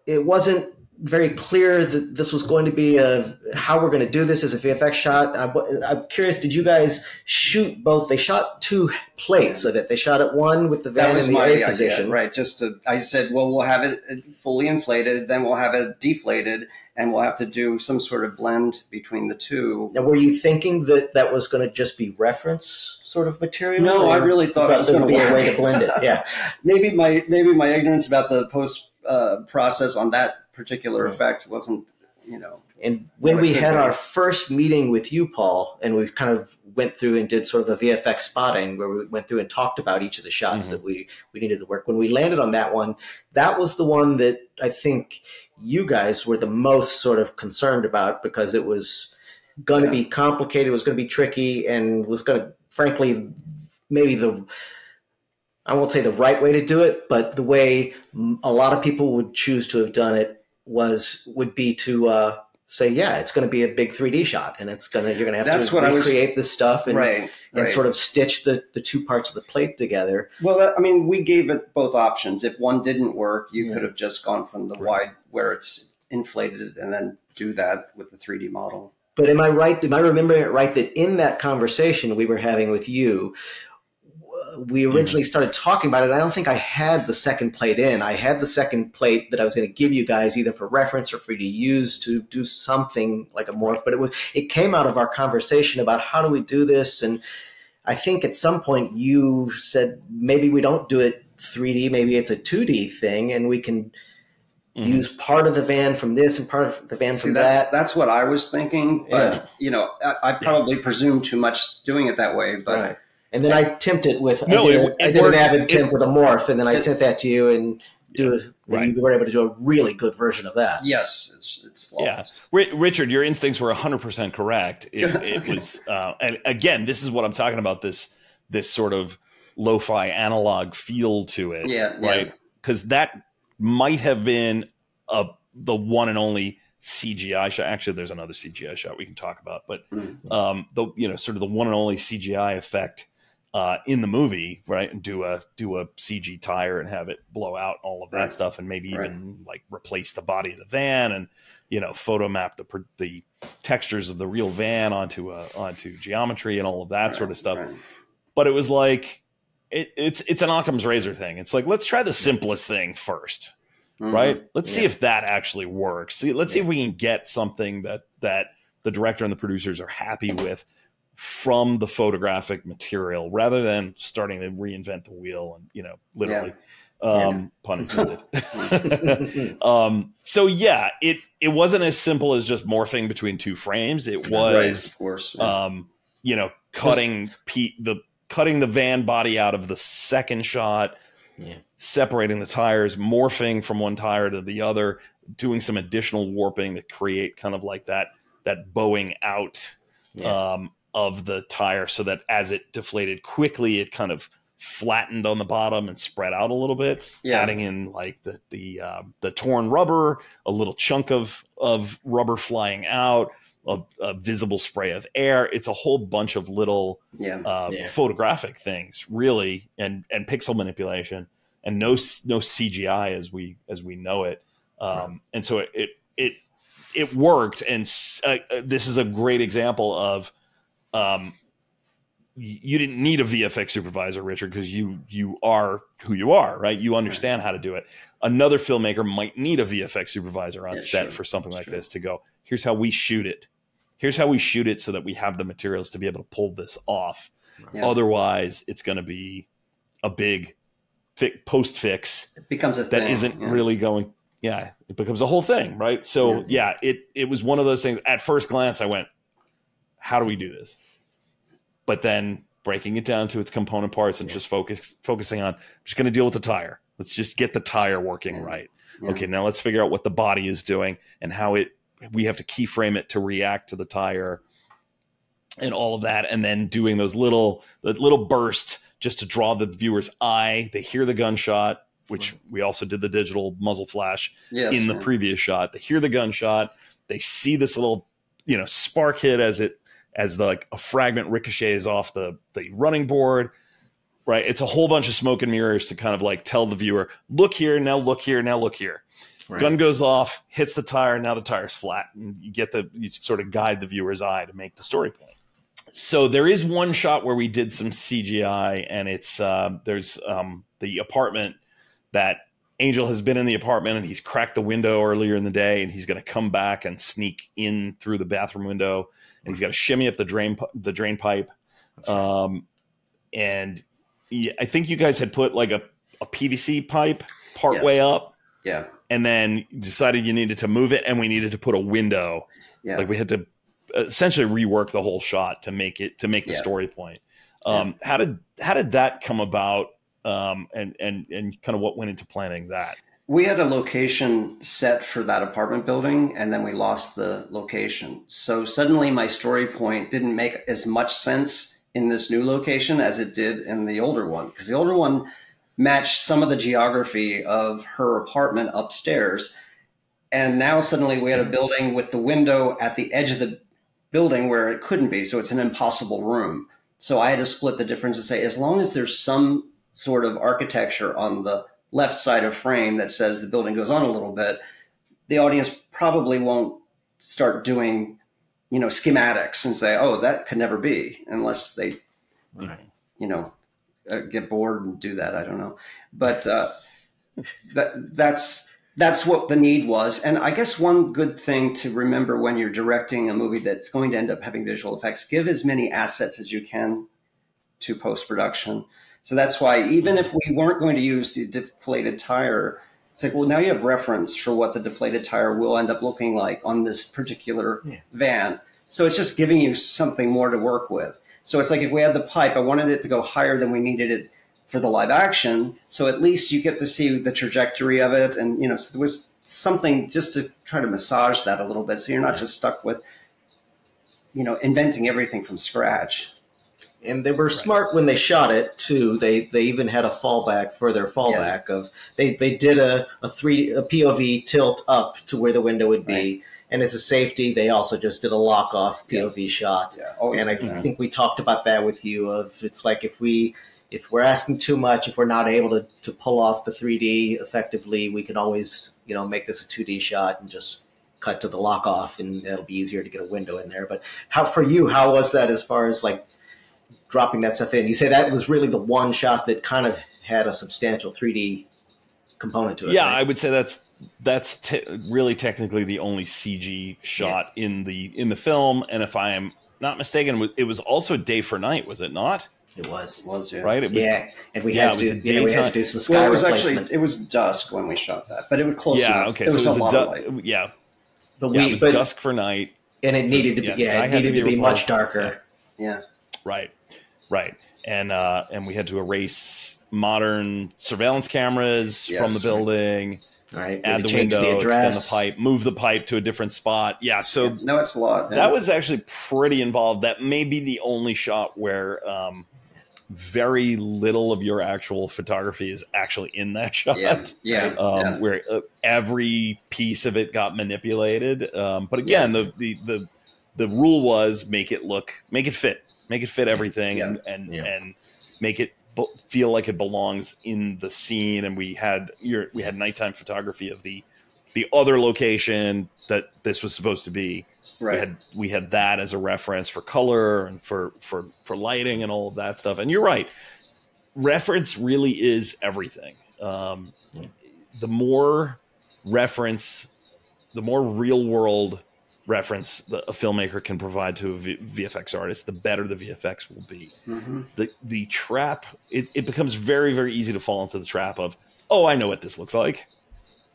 it wasn't very clear that this was going to be a, how we're going to do this as a V F X shot. I, I'm curious, did you guys shoot both? They shot two plates of it. They shot at one with the van in the A position. Right. Just to, I said, well, we'll have it fully inflated, then we'll have it deflated, and we'll have to do some sort of blend between the two. Now, were you thinking that that was going to just be reference sort of material? No, I really thought it was going to be a way to blend it. Yeah. Maybe my, maybe my ignorance about the post uh, process on that particular effect wasn't, you know. And when we had our first meeting with you, Paul, and we kind of went through and did sort of a V F X spotting where we went through and talked about each of the shots mm-hmm. that we, we needed to work. When we landed on that one, that was the one that I think you guys were the most sort of concerned about, because it was going to yeah. be complicated, it was going to be tricky, and was going to, frankly, maybe the... I won't say the right way to do it, but the way a lot of people would choose to have done it was would be to uh, say, yeah, it's going to be a big three D shot, and it's gonna you're gonna have That's to recreate was, this stuff and, right, and right. sort of stitch the the two parts of the plate together. Well, I mean, we gave it both options. If one didn't work, you yeah. could have just gone from the right. wide where it's inflated and then do that with the three D model. But am I right? Am I remembering it right that in that conversation we were having with you, we originally started talking about it. I don't think I had the second plate in. I had the second plate that I was going to give you guys either for reference or for you to use to do something like a morph. But it was it came out of our conversation about how do we do this. And I think at some point you said maybe we don't do it three D. Maybe it's a two D thing, and we can mm-hmm. use part of the van from this and part of the van See, from that's, that. That's what I was thinking. But yeah. you know, I, I probably yeah. presumed too much doing it that way. But. Right. And then I temped it with, no, I did, it, it I did an avid temp with a morph, and then I it, sent that to you, and do a, right. you were able to do a really good version of that. Yes. It's, it's flawless. Yeah. Richard, your instincts were one hundred percent correct. It, it was, uh, and again, this is what I'm talking about, this this sort of lo-fi analog feel to it. Yeah. Right. Because yeah. that might have been a, the one and only C G I shot. Actually, there's another C G I shot we can talk about, but um, the you know, sort of the one and only C G I effect Uh, in the movie, right, and do a do a C G tire and have it blow out all of that right. stuff, and maybe right. even like replace the body of the van, and you know, photo map the the textures of the real van onto a, onto geometry and all of that right. sort of stuff. Right. But it was like it, it's it's an Occam's razor thing. It's like, let's try the simplest thing first, mm-hmm. right? Let's yeah. see if that actually works. See, let's yeah. see if we can get something that that the director and the producers are happy with from the photographic material, rather than starting to reinvent the wheel and, you know, literally, yeah. um, yeah. pun intended. um, so yeah, it, it wasn't as simple as just morphing between two frames. It was, right, of course, yeah. um, you know, cutting pe the, cutting the van body out of the second shot, yeah. separating the tires, morphing from one tire to the other, doing some additional warping to create kind of like that, that bowing out, yeah. um, of the tire, so that as it deflated quickly, it kind of flattened on the bottom and spread out a little bit, yeah. adding in like the the uh, the torn rubber, a little chunk of of rubber flying out, a, a visible spray of air. It's a whole bunch of little yeah. Uh, yeah. photographic things, really, and and pixel manipulation, and no no C G I as we as we know it, um, right. and so it it it, it worked. And uh, this is a great example of. Um, you didn't need a V F X supervisor, Richard, because you you are who you are, right? You understand right. how to do it. Another filmmaker might need a V F X supervisor on yeah, set sure. for something like sure. this to go, here's how we shoot it. Here's how we shoot it so that we have the materials to be able to pull this off. Right. Otherwise, it's going to be a big post fix. It becomes a that thing. isn't yeah. really going. Yeah, it becomes a whole thing, right? So yeah. yeah, it it was one of those things. At first glance, I went, how do we do this? But then breaking it down to its component parts and yeah. just focus, focusing on, I'm just going to deal with the tire. Let's just get the tire working yeah. right. Yeah. Okay, now let's figure out what the body is doing and how it, we have to keyframe it to react to the tire and all of that. And then doing those little, that little burst just to draw the viewer's eye. They hear the gunshot, which right. we also did the digital muzzle flash yes, in the yeah. previous shot. They hear the gunshot. They see this little, you know, spark hit as it, as the, like a fragment ricochets off the, the running board, right? It's a whole bunch of smoke and mirrors to kind of like tell the viewer, look here, now look here, now look here. Right. Gun goes off, hits the tire. Now the tire's flat, and you get the, you sort of guide the viewer's eye to make the story point. So there is one shot where we did some C G I, and it's, uh, there's um, the apartment that Angel has been in the apartment, and he's cracked the window earlier in the day, and he's going to come back and sneak in through the bathroom window, and he's got to shimmy up the drain, the drain pipe. That's right. Um, and I think you guys had put like a, a P V C pipe part yes. way up. Yeah. And then decided you needed to move it, and we needed to put a window. Yeah. Like we had to essentially rework the whole shot to make it, to make the yeah. story point. Um, yeah. How did, how did that come about? Um, and, and, and kind of what went into planning that? We had a location set for that apartment building, and then we lost the location. So suddenly my story point didn't make as much sense in this new location as it did in the older one, because the older one matched some of the geography of her apartment upstairs. And now suddenly we had a building with the window at the edge of the building where it couldn't be. So it's an impossible room. So I had to split the difference and say, as long as there's some sort of architecture on the left side of frame that says the building goes on a little bit, the audience probably won't start doing, you know, schematics and say, oh, that could never be, unless they, right. you know, Uh, get bored and do that. I don't know. But uh, that, that's, that's what the need was. And I guess one good thing to remember when you're directing a movie that's going to end up having visual effects, give as many assets as you can to post-production. So that's why, even if we weren't going to use the deflated tire, it's like, well, now you have reference for what the deflated tire will end up looking like on this particular yeah. van. So it's just giving you something more to work with. So it's like, if we had the pipe, I wanted it to go higher than we needed it for the live action. So at least you get to see the trajectory of it. And, you know, so there was something just to try to massage that a little bit. So you're not just stuck with, you know, inventing everything from scratch. And they were right. smart when they shot it, too. They they even had a fallback for their fallback yeah. of they, they did a, a, three, a P O V tilt up to where the window would be. Right. And as a safety, they also just did a lock-off P O V yeah. shot. Yeah, and I th that. think we talked about that with you. Of it's like, if we if we're asking too much, if we're not able to, to pull off the three D effectively, we can always, you know, make this a two D shot and just cut to the lock-off, and it'll be easier to get a window in there. But how for you, how was that as far as like dropping that stuff in? You say that was really the one shot that kind of had a substantial three D component to it. Yeah, right? I would say that's. That's te really technically the only C G shot yeah. in the in the film, and if I am not mistaken, it was also day for night, was it not? It was, it was yeah. right. It was, yeah, and we yeah, had to do, yeah, we had to do some sky well, it was replacement. Actually, it was dusk when we shot that, but it was close yeah, enough. Okay, there so was it was a lot of light. Yeah, but we, yeah, it was but, dusk for night, and it needed to be yes, yeah, it needed to be, to be much darker. Yeah. yeah, right, right, and uh, and we had to erase modern surveillance cameras yes. from the building. Right. Add the window, the extend the pipe, move the pipe to a different spot. Yeah. So yeah, no, it's a lot. Yeah. That was actually pretty involved. That may be the only shot where um, very little of your actual photography is actually in that shot. Yeah. yeah, um, yeah. Where uh, every piece of it got manipulated. Um, but again, yeah. the, the the the rule was make it look, make it fit, make it fit everything, yeah. and and yeah. and make it feel like it belongs in the scene. And we had your, we had nighttime photography of the, the other location that this was supposed to be. Right. We had, we had that as a reference for color and for, for, for lighting and all of that stuff. And you're right. Reference really is everything. Um, yeah. The more reference, the more real world reference a filmmaker can provide to a V F X artist, the better the V F X will be. Mm-hmm. The the trap, it, it becomes very, very easy to fall into the trap of, oh, I know what this looks like.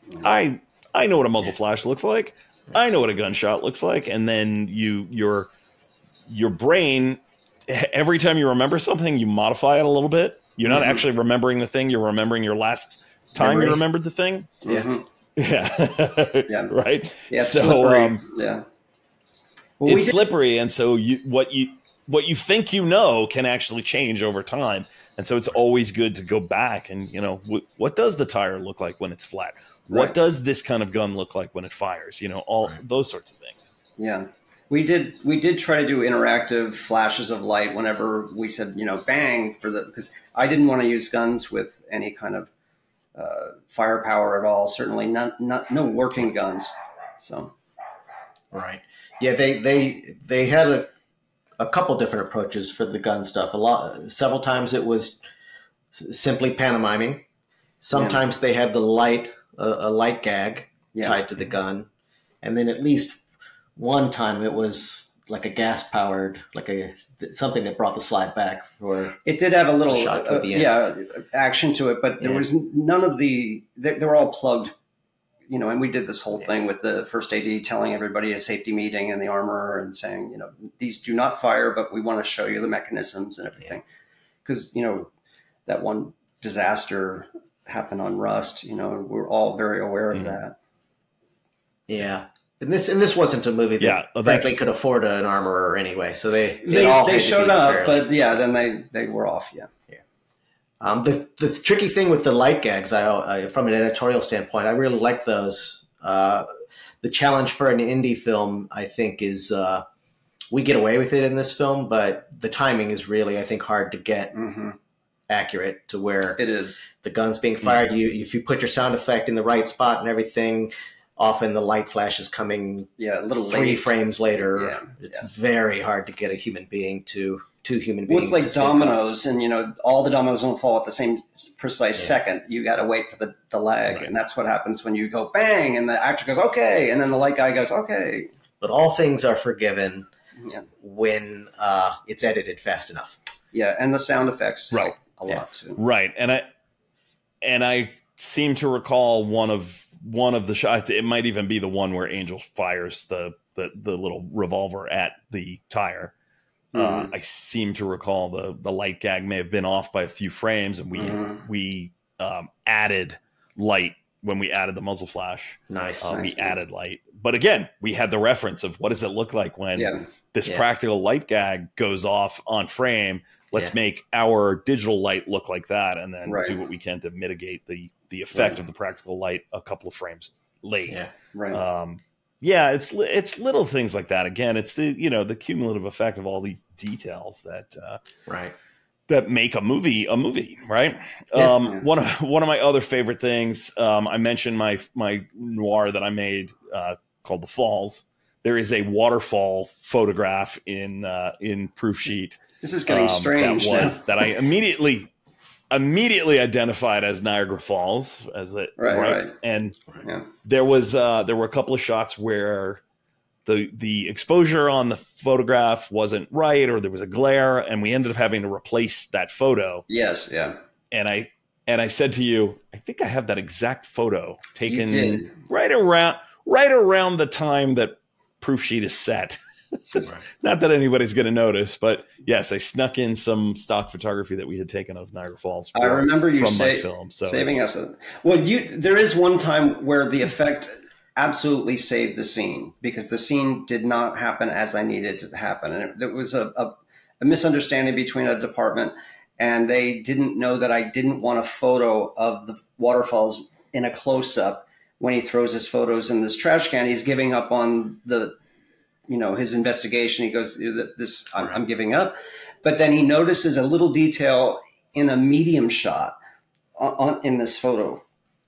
Mm-hmm. I I know what a muzzle flash looks like. I know what a gunshot looks like. And then you your your brain, every time you remember something, you modify it a little bit. You're not mm-hmm. actually remembering the thing. You're remembering your last time Memory. you remembered the thing. Yeah. Mm-hmm. Yeah. yeah. Right. Yeah. It's so, slippery. Um, yeah. Well, it's we slippery. And so you, what you, what you think you know can actually change over time. And so it's always good to go back and, you know, what, what does the tire look like when it's flat? Right. What does this kind of gun look like when it fires? You know, all right. those sorts of things. Yeah. We did, we did try to do interactive flashes of light whenever we said, you know, bang for the, because I didn't want to use guns with any kind of uh, firepower at all. Certainly not, not, no working guns. So. Right. Yeah. They, they, they had a, a couple different approaches for the gun stuff. A lot, several times it was simply pantomiming. Sometimes yeah. they had the light, uh, a light gag yeah. tied to the gun. And then at least one time it was like a gas powered, like a, something that brought the slide back for, it did have a little a shot uh, the end. Yeah, action to it, but there yeah. was none of the, they, they were all plugged, you know, and we did this whole yeah. thing with the first A D telling everybody a safety meeting and the armorer and saying, you know, these do not fire, but we want to show you the mechanisms and everything. Yeah. Cause you know, that one disaster happened on Rust, you know, we're all very aware of mm-hmm. that. Yeah. And this and this wasn't a movie that yeah, well, they could afford an armorer anyway, so they they, they, all they showed up, fairly. But yeah, then they they were off. Yeah, yeah. Um, the the tricky thing with the light gags, I uh, from an editorial standpoint, I really like those. Uh, the challenge for an indie film, I think, is uh, we get away with it in this film, but the timing is really, I think, hard to get mm-hmm. accurate to where it is the guns being fired. Mm-hmm. You if you put your sound effect in the right spot and everything. Often the light flash is coming yeah, a little three late. frames later. Yeah, it's yeah. very hard to get a human being to two human beings. Well, it's like dominoes, and you know all the dominoes don't fall at the same precise yeah. second. You got to wait for the, the lag, right. and that's what happens when you go bang, and the actor goes okay, and then the light guy goes okay. But all things are forgiven yeah. when uh, it's edited fast enough. Yeah, and the sound effects right. help a yeah. lot too. Right, and I and I seem to recall one of. One of the shots, it might even be the one where Angel fires the the, the little revolver at the tire. Mm-hmm. uh, I seem to recall the the light gag may have been off by a few frames, and we mm-hmm. we um, added light when we added the muzzle flash. Nice, uh, nice we dude. added light, but again, we had the reference of what does it look like when yeah. this yeah. practical light gag goes off on frame. Let's yeah. make our digital light look like that, and then right. do what we can to mitigate the. the effect right. of the practical light a couple of frames late. Yeah. Right. Um, yeah. It's, it's little things like that. Again, it's the, you know, the cumulative effect of all these details that, uh, right. that make a movie, a movie, right. Yeah. Um, yeah. one of, one of my other favorite things, um, I mentioned my, my noir that I made, uh, called The Falls. There is a waterfall photograph in, uh, in Proof Sheet. This is getting um, strange. That, was, that I immediately, immediately identified as Niagara Falls as that right, right? right and yeah. there was uh there were a couple of shots where the the exposure on the photograph wasn't right or there was a glare and we ended up having to replace that photo. Yes yeah and I and I said to you, I think I have that exact photo taken right around right around the time that Proof Sheet is set. Just, right. Not that anybody's going to notice, but yes, I snuck in some stock photography that we had taken of Niagara Falls. For, I remember you from say, my film, so saving us. A, well, you there is one time where the effect absolutely saved the scene because the scene did not happen as I needed it to happen, and it, there was a, a, a misunderstanding between a department, and they didn't know that I didn't want a photo of the waterfalls in a close up when he throws his photos in this trash can. He's giving up on the. You know, his investigation, he goes, this, I'm, I'm giving up. But then he notices a little detail in a medium shot on, on in this photo.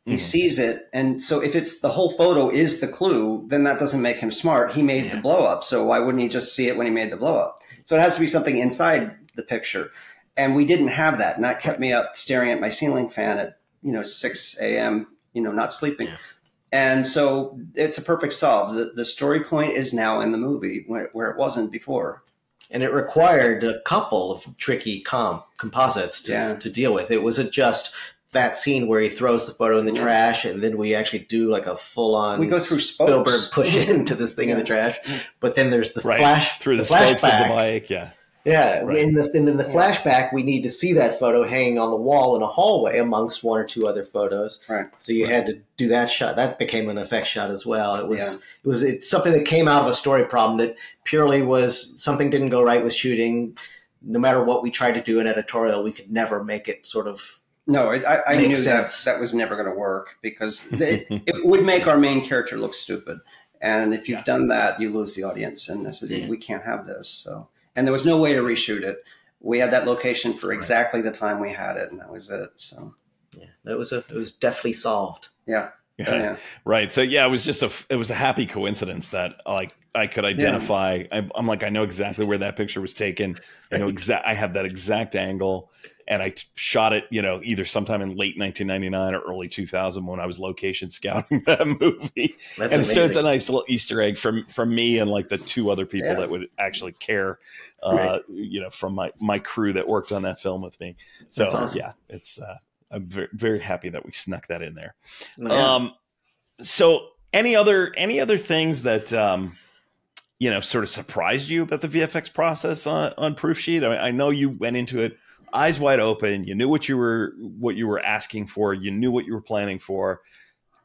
He mm-hmm. sees it. And so if it's the whole photo is the clue, then that doesn't make him smart. He made yeah. the blow up. So why wouldn't he just see it when he made the blow up? So it has to be something inside the picture. And we didn't have that. And that kept me up staring at my ceiling fan at, you know, six A M, you know, not sleeping. Yeah. And so it's a perfect solve. The, the story point is now in the movie where, where it wasn't before. And it required a couple of tricky com composites to, yeah. to deal with. It wasn't just that scene where he throws the photo in the yeah. trash and then we actually do like a full-on we go through spokes. Spielberg push into this thing yeah. in the trash. But then there's the right. flash through the, the spokes of the bike. Yeah. Yeah, right. in the, and in the flashback, we need to see that photo hanging on the wall in a hallway amongst one or two other photos. Right. So you right. had to do that shot. That became an effect shot as well. It was yeah. it was it's something that came out of a story problem that purely was something didn't go right with shooting. No matter what we tried to do in editorial, we could never make it sort of. No, it, I, I knew sense. that that was never going to work because they, it would make our main character look stupid. And if you've yeah. done that, you lose the audience. And this is, yeah. we can't have this. So. And there was no way to reshoot it. We had that location for exactly right. the time we had it, and that was it. So, yeah, it was a, it was deftly solved. Yeah, yeah. yeah. right. So yeah, it was just a, it was a happy coincidence that like I could identify. Yeah. I, I'm like, I know exactly where that picture was taken. I know exact. I have that exact angle, and I t shot it. You know, either sometime in late nineteen ninety-nine or early two thousand when I was location scouting that movie. That's and amazing. So it's a nice little Easter egg from from me and like the two other people yeah. that would actually care. Uh, right. You know, from my my crew that worked on that film with me. So awesome. yeah, it's uh, I'm very, very happy that we snuck that in there. Yeah. Um, so any other any other things that. Um, you know, sort of surprised you about the V F X process on, on Proof Sheet? I mean, I know you went into it eyes wide open. You knew what you were, what you were asking for. You knew what you were planning for.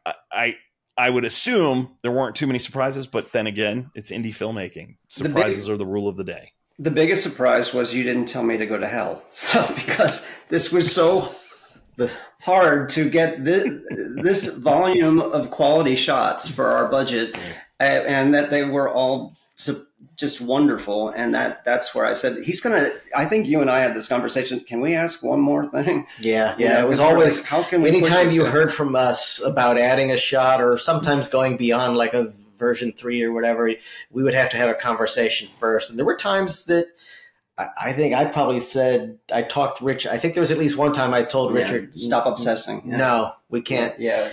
I, I, I would assume there weren't too many surprises, but then again, it's indie filmmaking. Surprises the big, are the rule of the day. The biggest surprise was you didn't tell me to go to hell. So, because this was so hard to get this, this volume of quality shots for our budget. And that they were all just wonderful. And that that's where I said, he's going to, I think you and I had this conversation. Can we ask one more thing? Yeah. Yeah. You know, it was always, like, how can we, anytime you heard from us about adding a shot or sometimes going beyond like a version three or whatever, we would have to have a conversation first. And there were times that I, I think I probably said, I talked Rich. I think there was at least one time I told yeah, Richard, stop obsessing. Yeah. No, we can't. Yeah.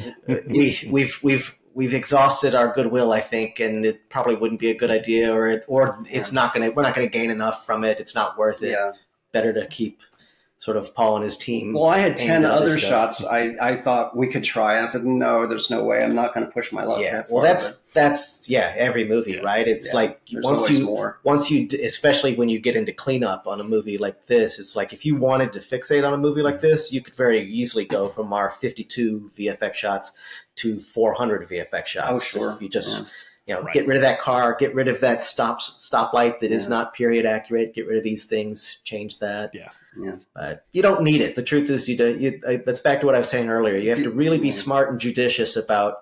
we, we've, we've, We've exhausted our goodwill, I think, and it probably wouldn't be a good idea, or or it's yeah. not gonna. We're not gonna gain enough from it. It's not worth it. Yeah. Better to keep sort of Paul and his team. Well, I had ten other shots. I I thought we could try, and I said, no, there's no way. I'm not gonna push my luck. Yeah, well, that's it. that's yeah. Every movie, yeah. right? It's yeah. like there's once you more. once you, especially when you get into cleanup on a movie like this, it's like if you wanted to fixate on a movie like this, you could very easily go from our fifty-two V F X shots to four hundred V F X shots. Oh, sure. If you just, yeah. you know, right. get rid of that car, get rid of that stop stoplight that yeah. is not period accurate. Get rid of these things, change that. Yeah, yeah. But you don't need it. The truth is, you do. You, I, that's back to what I was saying earlier. You have to really be smart and judicious about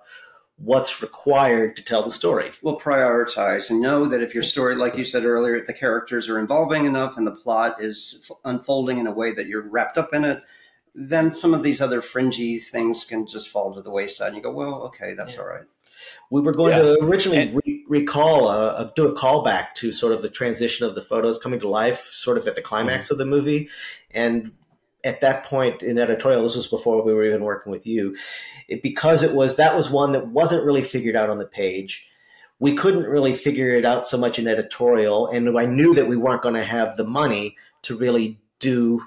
what's required to tell the story. Well, prioritize and know that if your story, like you said earlier, if the characters are involving enough and the plot is unfolding in a way that you're wrapped up in it, then some of these other fringy things can just fall to the wayside. And you go, well, okay, that's yeah. all right. We were going yeah. to originally re recall, a, a, do a callback to sort of the transition of the photos coming to life, sort of at the climax mm-hmm. of the movie. And at that point in editorial, this was before we were even working with you, it, because it was, that was one that wasn't really figured out on the page. We couldn't really figure it out so much in editorial. And I knew that we weren't going to have the money to really do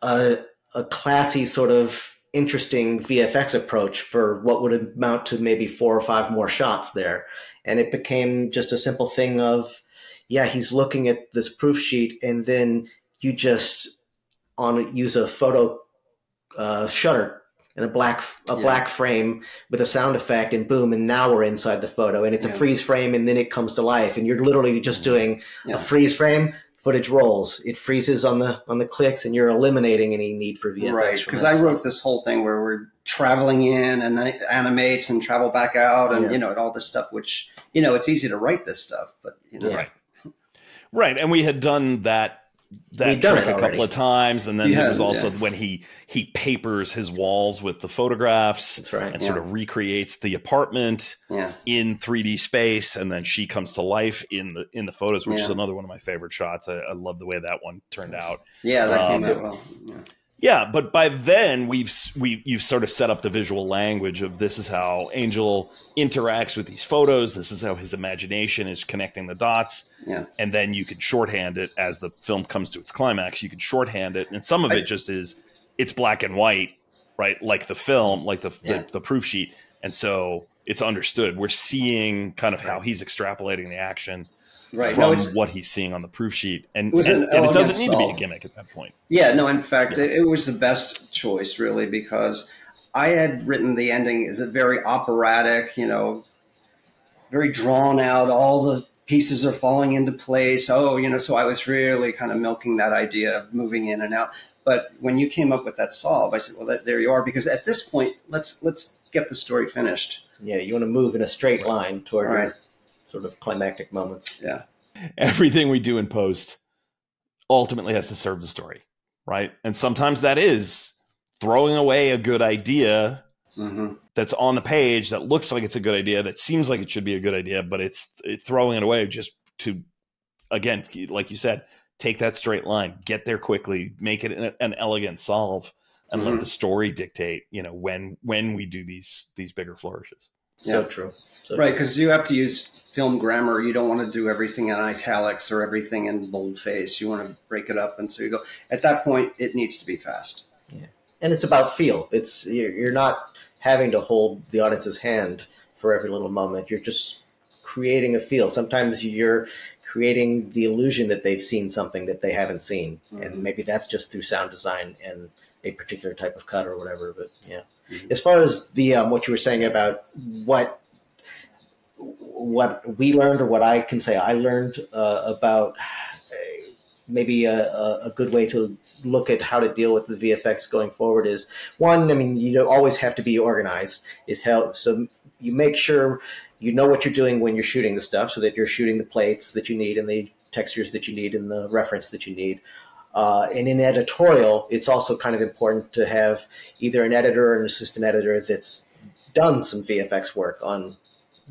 A, a classy sort of interesting V F X approach for what would amount to maybe four or five more shots there. And it became just a simple thing of, yeah, he's looking at this proof sheet and then you just on use a photo uh, shutter and a black, a yeah. black frame with a sound effect and boom, and now we're inside the photo and it's yeah. a freeze frame and then it comes to life and you're literally just doing yeah. a freeze frame. Footage rolls, it freezes on the on the clicks, and you're eliminating any need for V F X. Right, because I wrote this whole thing where we're traveling in and then it animates and travel back out, and yeah. you know, and all this stuff. Which you know, it's easy to write this stuff, but you know, yeah. right, right. And we had done that that trick a couple of times, and then yeah, there was also yeah. when he he papers his walls with the photographs, that's right, and yeah. sort of recreates the apartment yeah. in three D space, and then she comes to life in the in the photos, which yeah. is another one of my favorite shots. I, I love the way that one turned yes. out. Yeah, that um, came out well. Yeah. yeah, but by then we've we you've sort of set up the visual language of this is how Angel interacts with these photos. This is how his imagination is connecting the dots. Yeah. And then you can shorthand it as the film comes to its climax. You can shorthand it. And some of I, it just is, it's black and white, right? Like the film, like the, yeah. the, the proof sheet. And so it's understood. We're seeing kind of how he's extrapolating the action right. from no, it's, what he's seeing on the proof sheet. And it, and, an and it doesn't need solve. to be a gimmick at that point. Yeah, no, in fact, yeah. it, it was the best choice, really, because I had written the ending as a very operatic, you know, very drawn out, all the pieces are falling into place. Oh, you know, so I was really kind of milking that idea of moving in and out. But when you came up with that solve, I said, well, that, there you are. Because at this point, let's let's get the story finished. Yeah, you want to move in a straight line toward right. your sort of climactic moments. Yeah. Everything we do in post ultimately has to serve the story, right? And sometimes that is throwing away a good idea mm-hmm. that's on the page that looks like it's a good idea, that seems like it should be a good idea, but it's throwing it away just to, again, like you said, take that straight line, get there quickly, make it an elegant solve, and mm-hmm. let the story dictate, you know, when when we do these these bigger flourishes. Yeah. So true. So right, because you have to use film grammar. You don't want to do everything in italics or everything in boldface. You want to break it up, and so you go. At that point, it needs to be fast. Yeah, and it's about feel. It's you're not having to hold the audience's hand for every little moment. You're just creating a feel. Sometimes you're creating the illusion that they've seen something that they haven't seen. Mm-hmm. And maybe that's just through sound design and a particular type of cut or whatever. But yeah, mm-hmm. as far as the, um, what you were saying about what, what we learned or what I can say, I learned uh, about maybe a, a good way to look at how to deal with the V F X going forward is one, I mean, you don't always have to be organized. It helps. So you make sure you know what you're doing when you're shooting the stuff so that you're shooting the plates that you need and the textures that you need and the reference that you need. Uh, and in editorial, it's also kind of important to have either an editor or an assistant editor that's done some V F X work on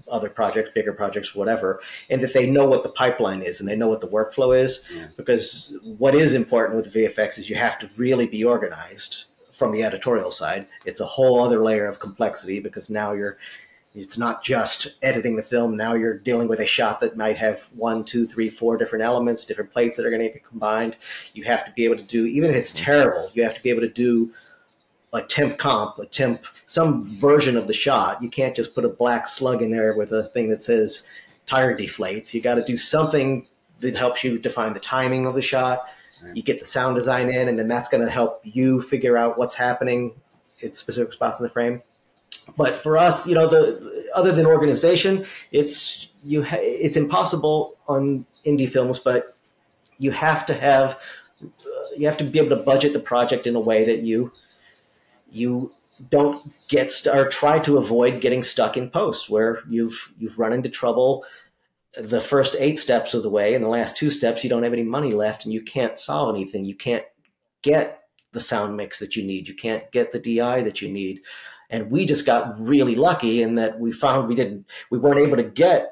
other projects, bigger projects, whatever, and that they know what the pipeline is and they know what the workflow is. Yeah. Because what is important with V F X is you have to really be organized from the editorial side. It's a whole other layer of complexity because now you're It's not just editing the film. Now you're dealing with a shot that might have one, two, three, four different elements, different plates that are going to get combined. You have to be able to do, even if it's terrible, you have to be able to do a temp comp, a temp, some version of the shot. You can't just put a black slug in there with a thing that says tire deflates. You got to do something that helps you define the timing of the shot. You get the sound design in, and then that's going to help you figure out what's happening at specific spots in the frame. But for us, you know, the other than organization, it's you. Ha it's impossible on indie films, but you have to have uh, you have to be able to budget the project in a way that you you don't get st or try to avoid getting stuck in post where you've you've run into trouble the first eight steps of the way, and the last two steps you don't have any money left, and you can't solve anything. You can't get the sound mix that you need. You can't get the D I that you need. And we just got really lucky in that we found we didn't, we weren't able to get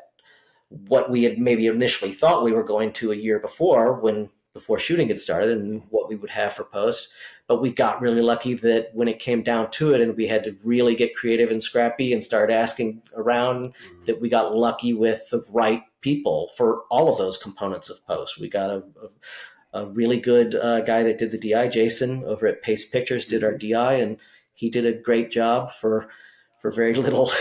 what we had maybe initially thought we were going to a year before when, before shooting had started and what we would have for post. But we got really lucky that when it came down to it and we had to really get creative and scrappy and start asking around mm-hmm. that we got lucky with the right people for all of those components of post. We got a, a, a really good uh, guy that did the D I, Jason, over at Pace Pictures, did our D I, and he did a great job for for very little.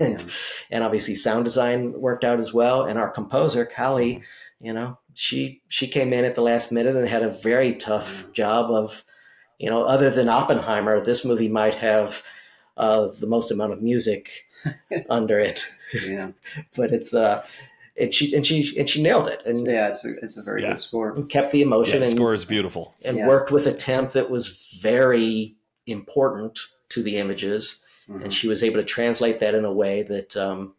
and, yeah. and obviously sound design worked out as well. And our composer, Callie, you know, she she came in at the last minute and had a very tough job of, you know, other than Oppenheimer, this movie might have uh, the most amount of music under it. Yeah. But it's uh and she and she and she nailed it. And yeah, it's a it's a very yeah. good score. And kept the emotion yeah, the and score is beautiful. And yeah. worked with a temp that was very important to the images, mm-hmm. and she was able to translate that in a way that um,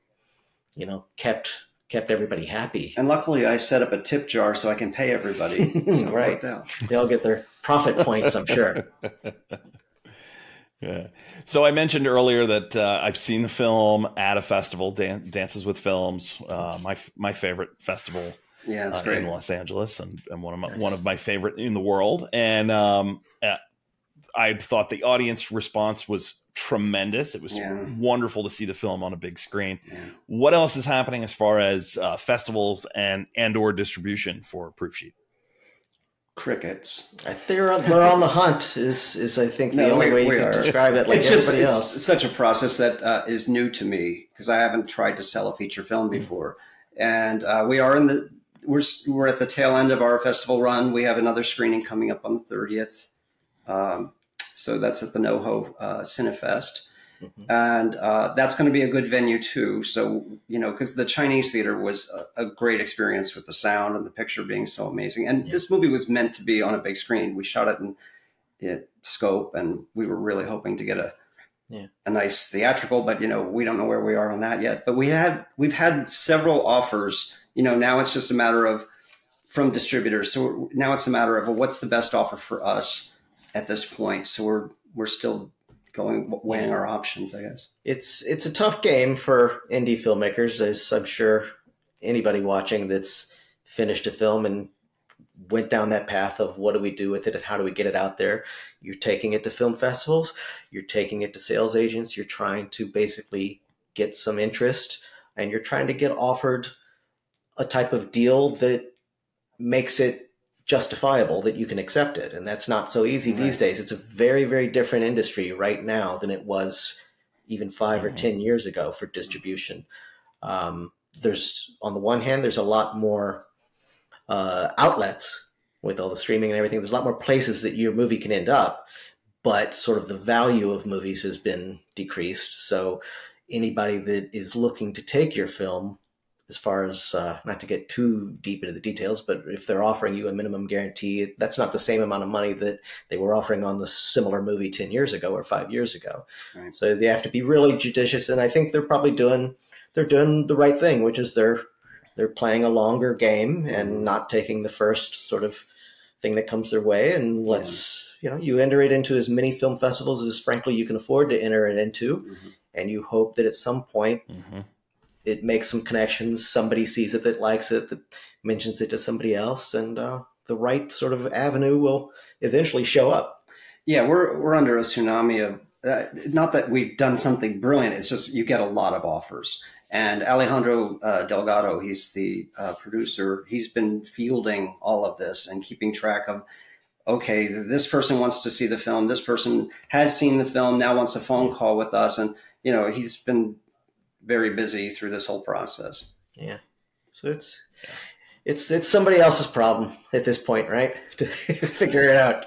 you know kept kept everybody happy. And luckily, I set up a tip jar so I can pay everybody. So right, they all get their profit points, I'm sure. Yeah. So I mentioned earlier that uh, I've seen the film at a festival, Dan Dances with Films, uh, my my favorite festival. Yeah, that's uh, great. In Los Angeles, and, and one of my, nice. one of my favorite in the world, and. Um, uh, I thought the audience response was tremendous. It was yeah. wonderful to see the film on a big screen. Yeah. What else is happening as far as uh, festivals and and or distribution for Proof Sheet? Crickets. They're on, they're on the hunt is, is I think, the no, only we, way you can are. describe it like it's everybody just, else. It's such a process that uh, is new to me because I haven't tried to sell a feature film before. Mm-hmm. And uh, we are in the we're, we're at the tail end of our festival run. We have another screening coming up on the thirtieth. Um, so that's at the NoHo uh, Cinefest. Mm-hmm. And uh, that's going to be a good venue too. So, you know, because the Chinese theater was a, a great experience with the sound and the picture being so amazing. And yeah. this movie was meant to be on a big screen. We shot it in, in scope, and we were really hoping to get a yeah. a nice theatrical. But you know, we don't know where we are on that yet. But we had we've had several offers. You know, now it's just a matter of from distributors. So now it's a matter of well, what's the best offer for us at this point. So we're we're still. Going weighing our options, I guess. It's it's a tough game for indie filmmakers, as I'm sure anybody watching that's finished a film and went down that path of what do we do with it and how do we get it out there. You're taking it to film festivals, you're taking it to sales agents, you're trying to basically get some interest, and you're trying to get offered a type of deal that makes it justifiable, that you can accept it. And that's not so easy right. these days. It's a very, very different industry right now than it was even five mm-hmm. or ten years ago for distribution. Um, there's, on the one hand, there's a lot more uh, outlets with all the streaming and everything. There's a lot more places that your movie can end up, but sort of the value of movies has been decreased. So anybody that is looking to take your film, as far as uh, not to get too deep into the details, but if they're offering you a minimum guarantee, that's not the same amount of money that they were offering on the similar movie ten years ago or five years ago. Right. So they have to be really judicious. And I think they're probably doing, they're doing the right thing, which is they're, they're playing a longer game mm-hmm. and not taking the first sort of thing that comes their way. And let's, yeah. you know, you enter it into as many film festivals as frankly you can afford to enter it into. Mm-hmm. And you hope that at some point, mm-hmm. it makes some connections. Somebody sees it that likes it, that mentions it to somebody else, and uh, the right sort of avenue will eventually show up. Yeah, we're we're under a tsunami of uh, not that we've done something brilliant. It's just you get a lot of offers. And Alejandro uh, Delgado, he's the uh, producer. He's been fielding all of this and keeping track of. Okay, this person wants to see the film. This person has seen the film. Now wants a phone call with us, and you know he's been. Very busy through this whole process. Yeah. So it's, yeah. it's, it's somebody else's problem at this point, right? To figure it out.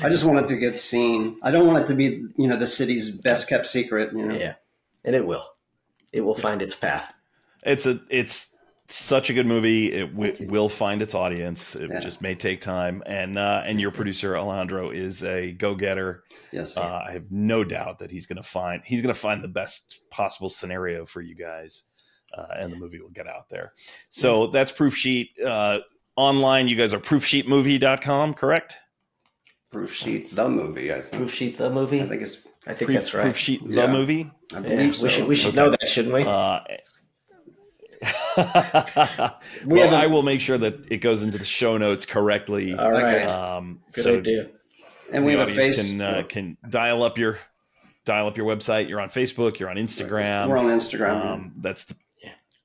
I just want it to get seen. I don't want it to be, you know, the city's best kept secret, you know? Yeah. And it will, it will yeah. find its path. It's a, it's such a good movie. It w will find its audience. It yeah. just may take time. And, uh, and your producer Alejandro is a go-getter. Yes. Uh, I have no doubt that he's going to find, he's going to find the best possible scenario for you guys. Uh, and yeah. the movie will get out there. So yeah. that's Proof Sheet. Uh, online. You guys are proof sheet movie dot com, correct? Proof Sheet, the movie. I think. Proof Sheet, the movie. I think it's, I think Proof, that's right. Proof Sheet, yeah. the movie. I believe yeah. so. We should, we should okay. know that, shouldn't we? Uh, well, well, I will make sure that it goes into the show notes correctly. All right. Um, Good so idea. And we have a face can, uh, can dial up your dial up your website. You're on Facebook. You're on Instagram. We're on Instagram. Um, that's the,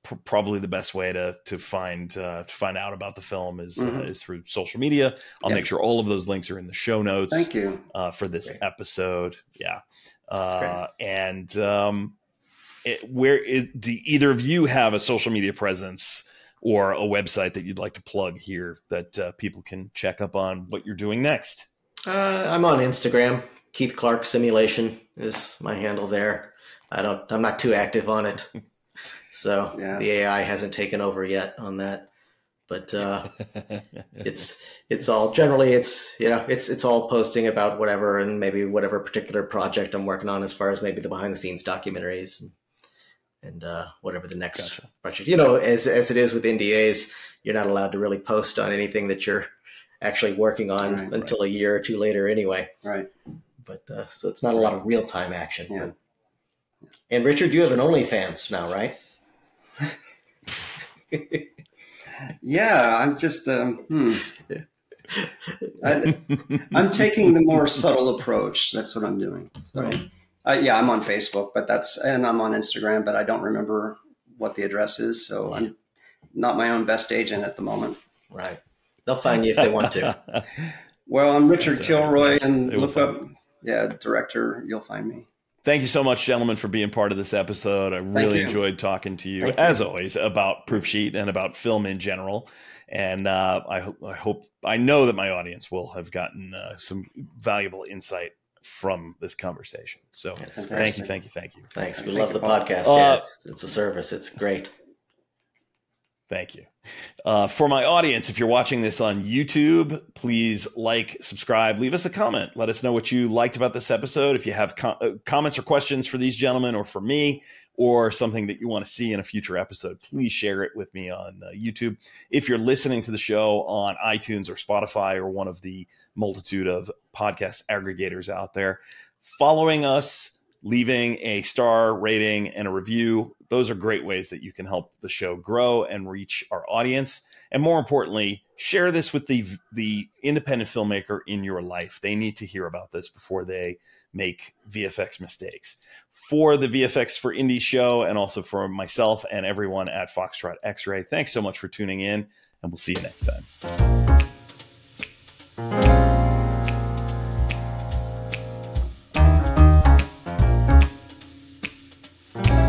pr probably the best way to to find uh, to find out about the film is mm-hmm. uh, is through social media. I'll yeah. make sure all of those links are in the show notes. Thank you uh, for this great. episode. Yeah, uh, and. Um, It, where is, do either of you have a social media presence or a website that you'd like to plug here that uh, people can check up on what you're doing next? Uh, I'm on Instagram. Keith Clark Simulation is my handle there. I don't, I'm not too active on it. So yeah. the A I hasn't taken over yet on that, but uh, it's, it's all generally it's, you know, it's, it's all posting about whatever and maybe whatever particular project I'm working on as far as maybe the behind the scenes documentaries and, and uh, whatever the next gotcha. project, you know, as, as it is with N D As, you're not allowed to really post on anything that you're actually working on right, until right. a year or two later anyway. Right. But uh, so it's not a lot of real time action. Yeah. And Richard, you have an OnlyFans now, right? yeah. I'm just, um, hmm. yeah. I, I'm taking the more subtle approach. That's what I'm doing. So. Right. Uh, yeah, I'm on Facebook, but that's, and I'm on Instagram, but I don't remember what the address is. So I'm not my own best agent at the moment. Right. They'll find you if they want to. Well, I'm Richard Kilroy and look up, yeah, director, you'll find me. Thank you so much, gentlemen, for being part of this episode. I really enjoyed talking to you, as always, about Proof Sheet and about film in general. And uh, I, ho- I hope, I know that my audience will have gotten uh, some valuable insight from this conversation. So thank you, thank you, thank you. Thanks. We love the podcast. Uh, yeah, it's, it's a service. It's great. Thank you. Uh, for my audience, if you're watching this on YouTube, please like, subscribe, leave us a comment. Let us know what you liked about this episode. If you have com- comments or questions for these gentlemen or for me, or something that you want to see in a future episode, please share it with me on uh, YouTube. If you're listening to the show on iTunes or Spotify or one of the multitude of podcast aggregators out there, following us, leaving a star rating and a review, those are great ways that you can help the show grow and reach our audience. And more importantly, share this with the the independent filmmaker in your life. They need to hear about this before they make V F X mistakes. For the V F X for Indie show, and also for myself and everyone at Foxtrot X Ray, thanks so much for tuning in, and we'll see you next time. Bye.